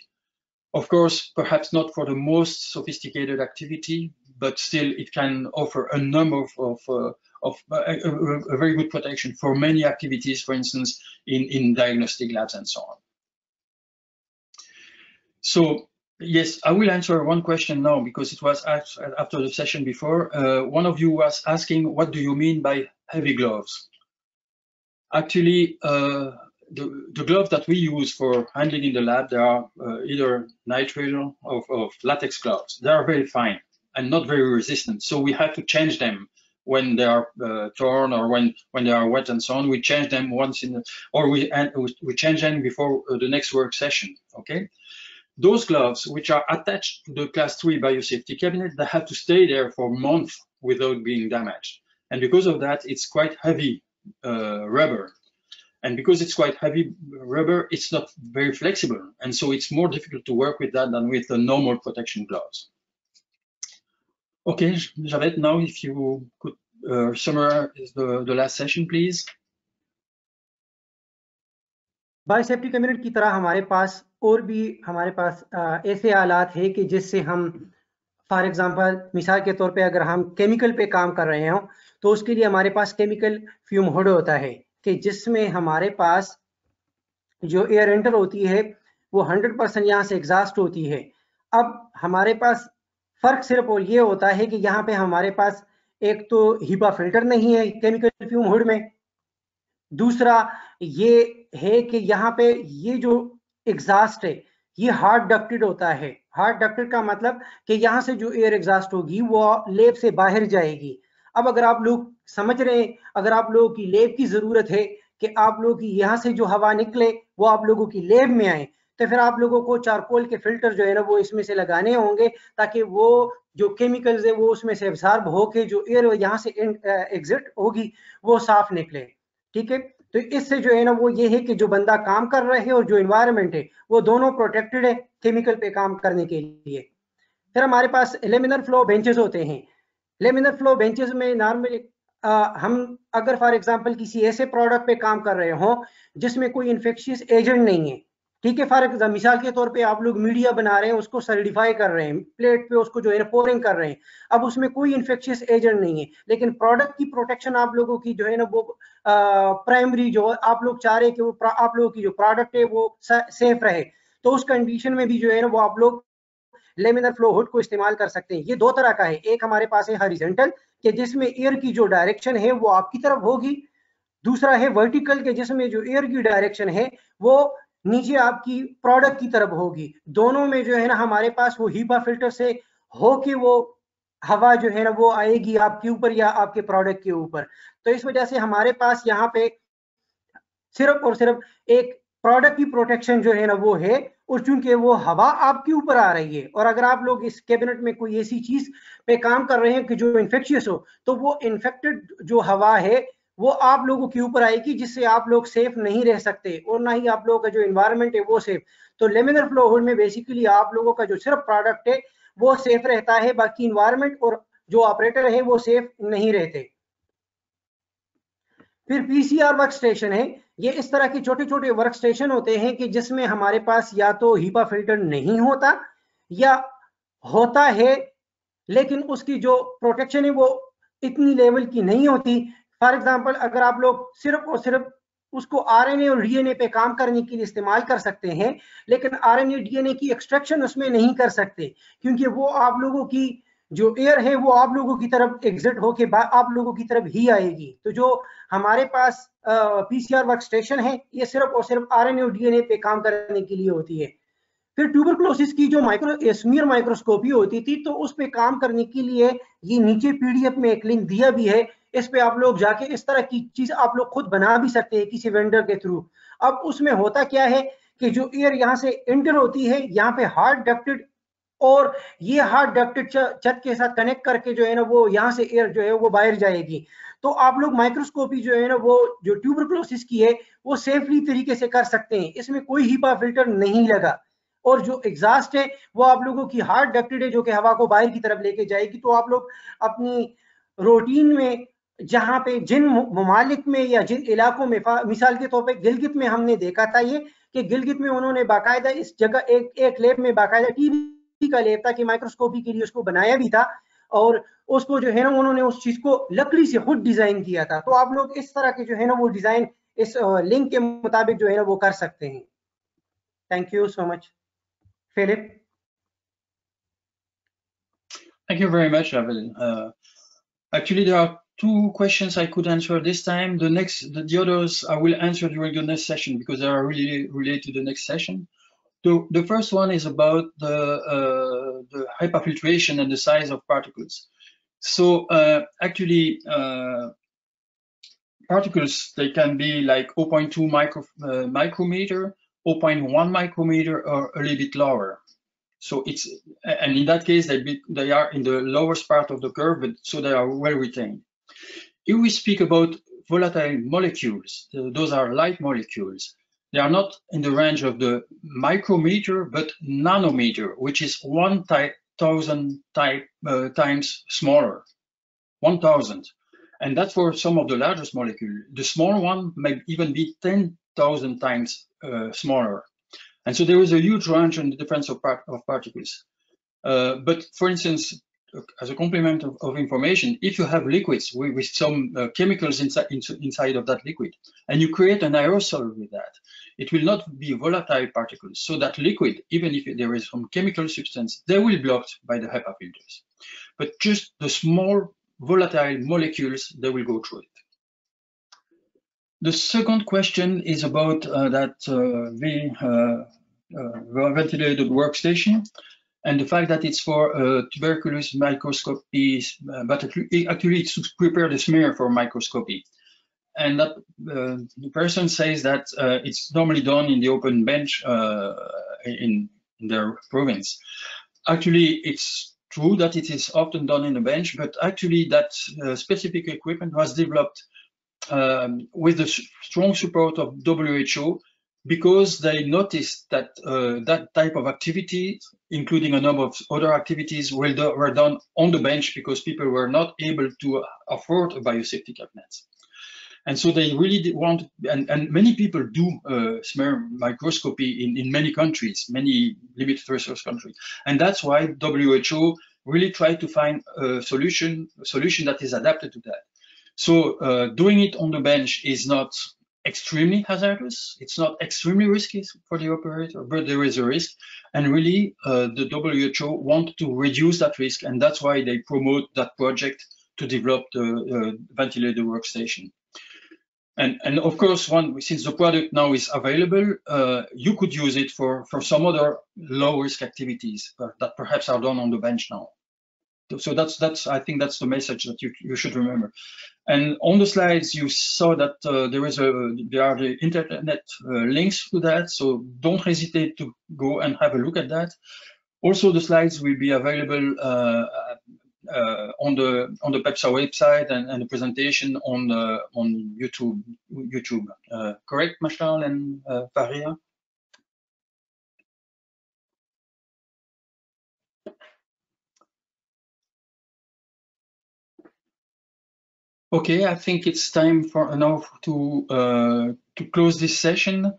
Of course, perhaps not for the most sophisticated activity, but still it can offer a number of, of, uh, of uh, a, a very good protection for many activities, for instance, in, in diagnostic labs and so on. So, yes, I will answer one question now because it was asked after the session before. Uh, one of you was asking, what do you mean by heavy gloves? Actually, uh, The, the gloves that we use for handling in the lab, they are uh, either nitrile or, or latex gloves. They are very fine and not very resistant. So we have to change them when they are uh, torn or when, when they are wet and so on. We change them once in, the, or we, and we change them before uh, the next work session, okay? Those gloves, which are attached to the class three biosafety cabinet, they have to stay there for months without being damaged. And because of that, it's quite heavy uh, rubber. And because it's quite heavy rubber, it's not very flexible. And so it's more difficult to work with that than with the normal protection gloves. Okay, Javed, now if you could uh, summarize the, the last session, please. Biosafety cabinet की तरह हमारे पास और भी हमारे पास आ, ऐसे आलात है कि जिससे हम फॉर एग्जांपल मिसाल के तौर पे अगर हम केमिकल पे काम कर रहे हों तो उसके लिए हमारे पास केमिकल फ्यूम हुड होता है कि जिसमें हमारे पास जो एयर एंटर होती है वो हंड्रेड परसेंट यहाँ से एग्जॉस्ट होती है। अब हमारे पास फर्क सिर्फ और ये होता है कि यहाँ पे हमारे पास एक तो हीपा फिल्टर नहीं है केमिकल फ्यूम हुड में, दूसरा ये है कि यहाँ पे ये जो एग्जॉस्ट है ये हार्ड डक्टेड होता है। हार्ड डक्टेड का मतलब कि यहाँ से जो एयर एग्जॉस्ट होगी वो लेब से बाहर जाएगी। अब अगर आप लोग समझ रहे हैं, अगर आप लोगों की लेब की जरूरत है कि आप लोगों की यहाँ से जो हवा निकले वो आप लोगों की लेब में आए, तो फिर आप लोगों को चारकोल के फिल्टर जो है ना वो इसमें से लगाने होंगे ताकि वो जो केमिकल्स है वो उसमें से एब्जॉर्ब होके जो एयर यहाँ से एग्जिट होगी वो साफ निकले। ठीक है, तो इससे जो है ना वो ये है कि जो बंदा काम कर रहे है और जो एनवायरनमेंट है वो दोनों प्रोटेक्टेड है केमिकल पे काम करने के लिए। फिर हमारे पास लेमिनर फ्लो बेंचेस होते हैं। लेमिनर फ्लो बेंचेस में नॉर्मली हम अगर फॉर एग्जांपल किसी ऐसे प्रोडक्ट पे काम कर रहे हो जिसमें कोई इन्फेक्शियस एजेंट नहीं है, ठीक है, फॉर एग्जाम्पल मिसाल के तौर पे आप लोग मीडिया बना रहे हैं, उसको सॉलिडिफाई कर रहे हैं, प्लेट पे उसको जो है पोरिंग कर रहे हैं, अब उसमें कोई इन्फेक्शियस एजेंट नहीं है, लेकिन प्रोडक्ट की प्रोटेक्शन आप लोगों की जो है ना वो प्राइमरी जो आप लोग चाह रहे हैं कि वो आप लोगों की जो प्रोडक्ट है वो सेफ रहे, तो उस कंडीशन में भी जो है ना वो आप लोग लेमिनर फ्लो हुड को इस्तेमाल कर सकते हैं। ये दो तरह का है, एक हमारे पास है हॉरिजॉन्टल कि जिसमें एयर की जो डायरेक्शन है वो आपकी तरफ होगी, दूसरा है वर्टिकल के जिसमें जो एयर की डायरेक्शन है वो नीचे आपकी प्रोडक्ट की तरफ होगी। दोनों में जो है ना हमारे पास वो हीपा फिल्टर से होके वो हवा जो है ना वो आएगी आपके ऊपर या आपके प्रोडक्ट के ऊपर, तो इस वजह से हमारे पास यहाँ पे सिर्फ और सिर्फ एक प्रोडक्ट की प्रोटेक्शन जो है ना वो है, और चूंकि वो हवा आपके ऊपर आ रही है। और अगर आप लोग इस कैबिनेट में कोई ऐसी चीज पे काम कर रहे हैं कि जो इन्फेक्शियस हो तो वो इन्फेक्टेड जो हवा है वो आप लोगों के ऊपर आएगी जिससे आप लोग सेफ नहीं रह सकते और ना ही आप लोगों का जो एनवायरनमेंट है वो सेफ। तो लेमिनर फ्लो हुड में बेसिकली आप लोगों का जो सिर्फ प्रोडक्ट है वो सेफ रहता है, बाकी एनवायरनमेंट और जो ऑपरेटर है वो सेफ नहीं रहते। फिर पीसीआर वर्क स्टेशन है, ये इस तरह के छोटे छोटे वर्क स्टेशन होते हैं कि जिसमें हमारे पास या तो हीपा फिल्टर नहीं होता या होता है लेकिन उसकी जो प्रोटेक्शन है वो इतनी लेवल की नहीं होती। फॉर एग्जाम्पल अगर आप लोग सिर्फ और सिर्फ उसको आरएनए और डीएनए पे काम करने के लिए इस्तेमाल कर सकते हैं, लेकिन आरएनए डीएनए की एक्सट्रैक्शन उसमें नहीं कर सकते क्योंकि वो आप लोगों की जो एयर है वो आप लोगों की तरफ एग्जिट होके आप लोगों की तरफ ही आएगी। तो जो हमारे पास पीसीआर वर्क स्टेशन है ये सिर्फ और सिर्फ आरएनए और डीएनए पे काम करने के लिए होती है। फिर ट्यूबरक्लोसिस की जो माइक्रो स्मीयर माइक्रोस्कोपी होती थी तो उस पे काम करने के लिए ये नीचे पीडीएफ में एक लिंक दिया भी है, इस पे आप लोग जाके इस तरह की चीज आप लोग खुद बना भी सकते हैं किसी वेंडर के थ्रू। अब उसमें होता क्या है कि जो एयर यहाँ से एंटर होती है यहाँ पे हार्ड डक्टेड और ये हार्ड डक्टेड छत के साथ कनेक्ट करके जो है ना वो यहाँ से एयर जो है वो बाहर जाएगी। तो आप लोग माइक्रोस्कोपी जो है ना वो जो ट्यूबरक्लोसिस की है वो सेफली तरीके से कर सकते हैं, इसमें कोई हीपा फिल्टर नहीं लगा और जो एग्जॉस्ट है वो आप लोगों की हार्ड डक्टेड है जो कि हवा को बाहर की तरफ लेके जाएगी। तो आप लोग अपनी रूटीन में जहाँ पे जिन ममालिक में या जिन इलाकों में मिसाल के तौर पे गिलगित में हमने देखा था ये कि गिलगित में उन्होंने बाकायदा इस जगह एक एक लैब में बाकायदा टीबी का लैब था कि माइक्रोस्कोपी के लिए उसको बनाया भी था और उसको जो है ना उन्होंने उस चीज को लकड़ी से खुद डिजाइन किया था। तो आप लोग इस तरह के जो है ना वो डिजाइन इस लिंक के मुताबिक जो है ना वो कर सकते हैं। Thank you so much Philip. Thank you very much, Evelyn. Uh, actually, there are two questions I could answer this time. The next, the, the others I will answer during the next session because they are really related to the next session. So the first one is about the, uh, the HEPA filtration and the size of particles. So uh, actually, uh, particles, they can be like zero point two micro, uh, micrometer, zero point one micrometer or a little bit lower. So it's, and in that case, they, be, they are in the lowest part of the curve, but so they are well retained. Here we speak about volatile molecules. Those are light molecules. They are not in the range of the micrometer, but nanometer, which is one type, thousand type, uh, times smaller, one thousand. And that's for some of the largest molecules. The smaller one may even be ten thousand times uh, smaller. And so there is a huge range in the difference of, part of particles. Uh, but for instance, as a complement of, of information, if you have liquids with, with some uh, chemicals inside, inside of that liquid, and you create an aerosol with that, it will not be volatile particles. So that liquid, even if there is some chemical substance, they will be blocked by the HEPA filters. But just the small volatile molecules, they will go through it. The second question is about uh, that uh, v, uh, uh, ventilated workstation, and the fact that it's for uh, tuberculous microscopy, uh, but actually it's to prepare the smear for microscopy. And that uh, the person says that uh, it's normally done in the open bench uh, in, in their province. Actually, it's true that it is often done in a bench, but actually that uh, specific equipment was developed um, with the strong support of W H O, because they noticed that uh, that type of activity, including a number of other activities, were, do were done on the bench because people were not able to afford a biosafety cabinet. And so they really did want, and, and many people do uh, smear microscopy in, in many countries, many limited resource countries. And that's why W H O really tried to find a solution, a solution that is adapted to that. So uh, doing it on the bench is not extremely hazardous, it's not extremely risky for the operator, but there is a risk, and really uh, the W H O want to reduce that risk, and that's why they promote that project to develop the uh, ventilator workstation. And, and of course, one, since the product now is available, uh, you could use it for, for some other low-risk activities that perhaps are done on the bench now. So that's, that's I think that's the message that you, you should remember. And on the slides, you saw that uh, there is a, there are the internet uh, links to that. So don't hesitate to go and have a look at that. Also, the slides will be available uh, uh, on the on the PEPSA website, and, and the presentation on the, on YouTube. YouTube, uh, correct, Mashal and uh, Faria? Okay, I think it's time for now to uh, to close this session.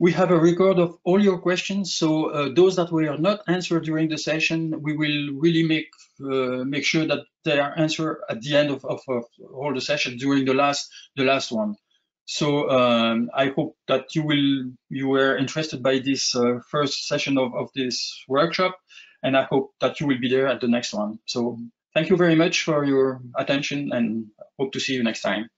We have a record of all your questions, so uh, those that were not answered during the session, we will really make uh, make sure that they are answered at the end of, of, of all the session during the last the last one. So um, I hope that you will you were interested by this uh, first session of, of this workshop, and I hope that you will be there at the next one. So. Thank you very much for your attention, and hope to see you next time.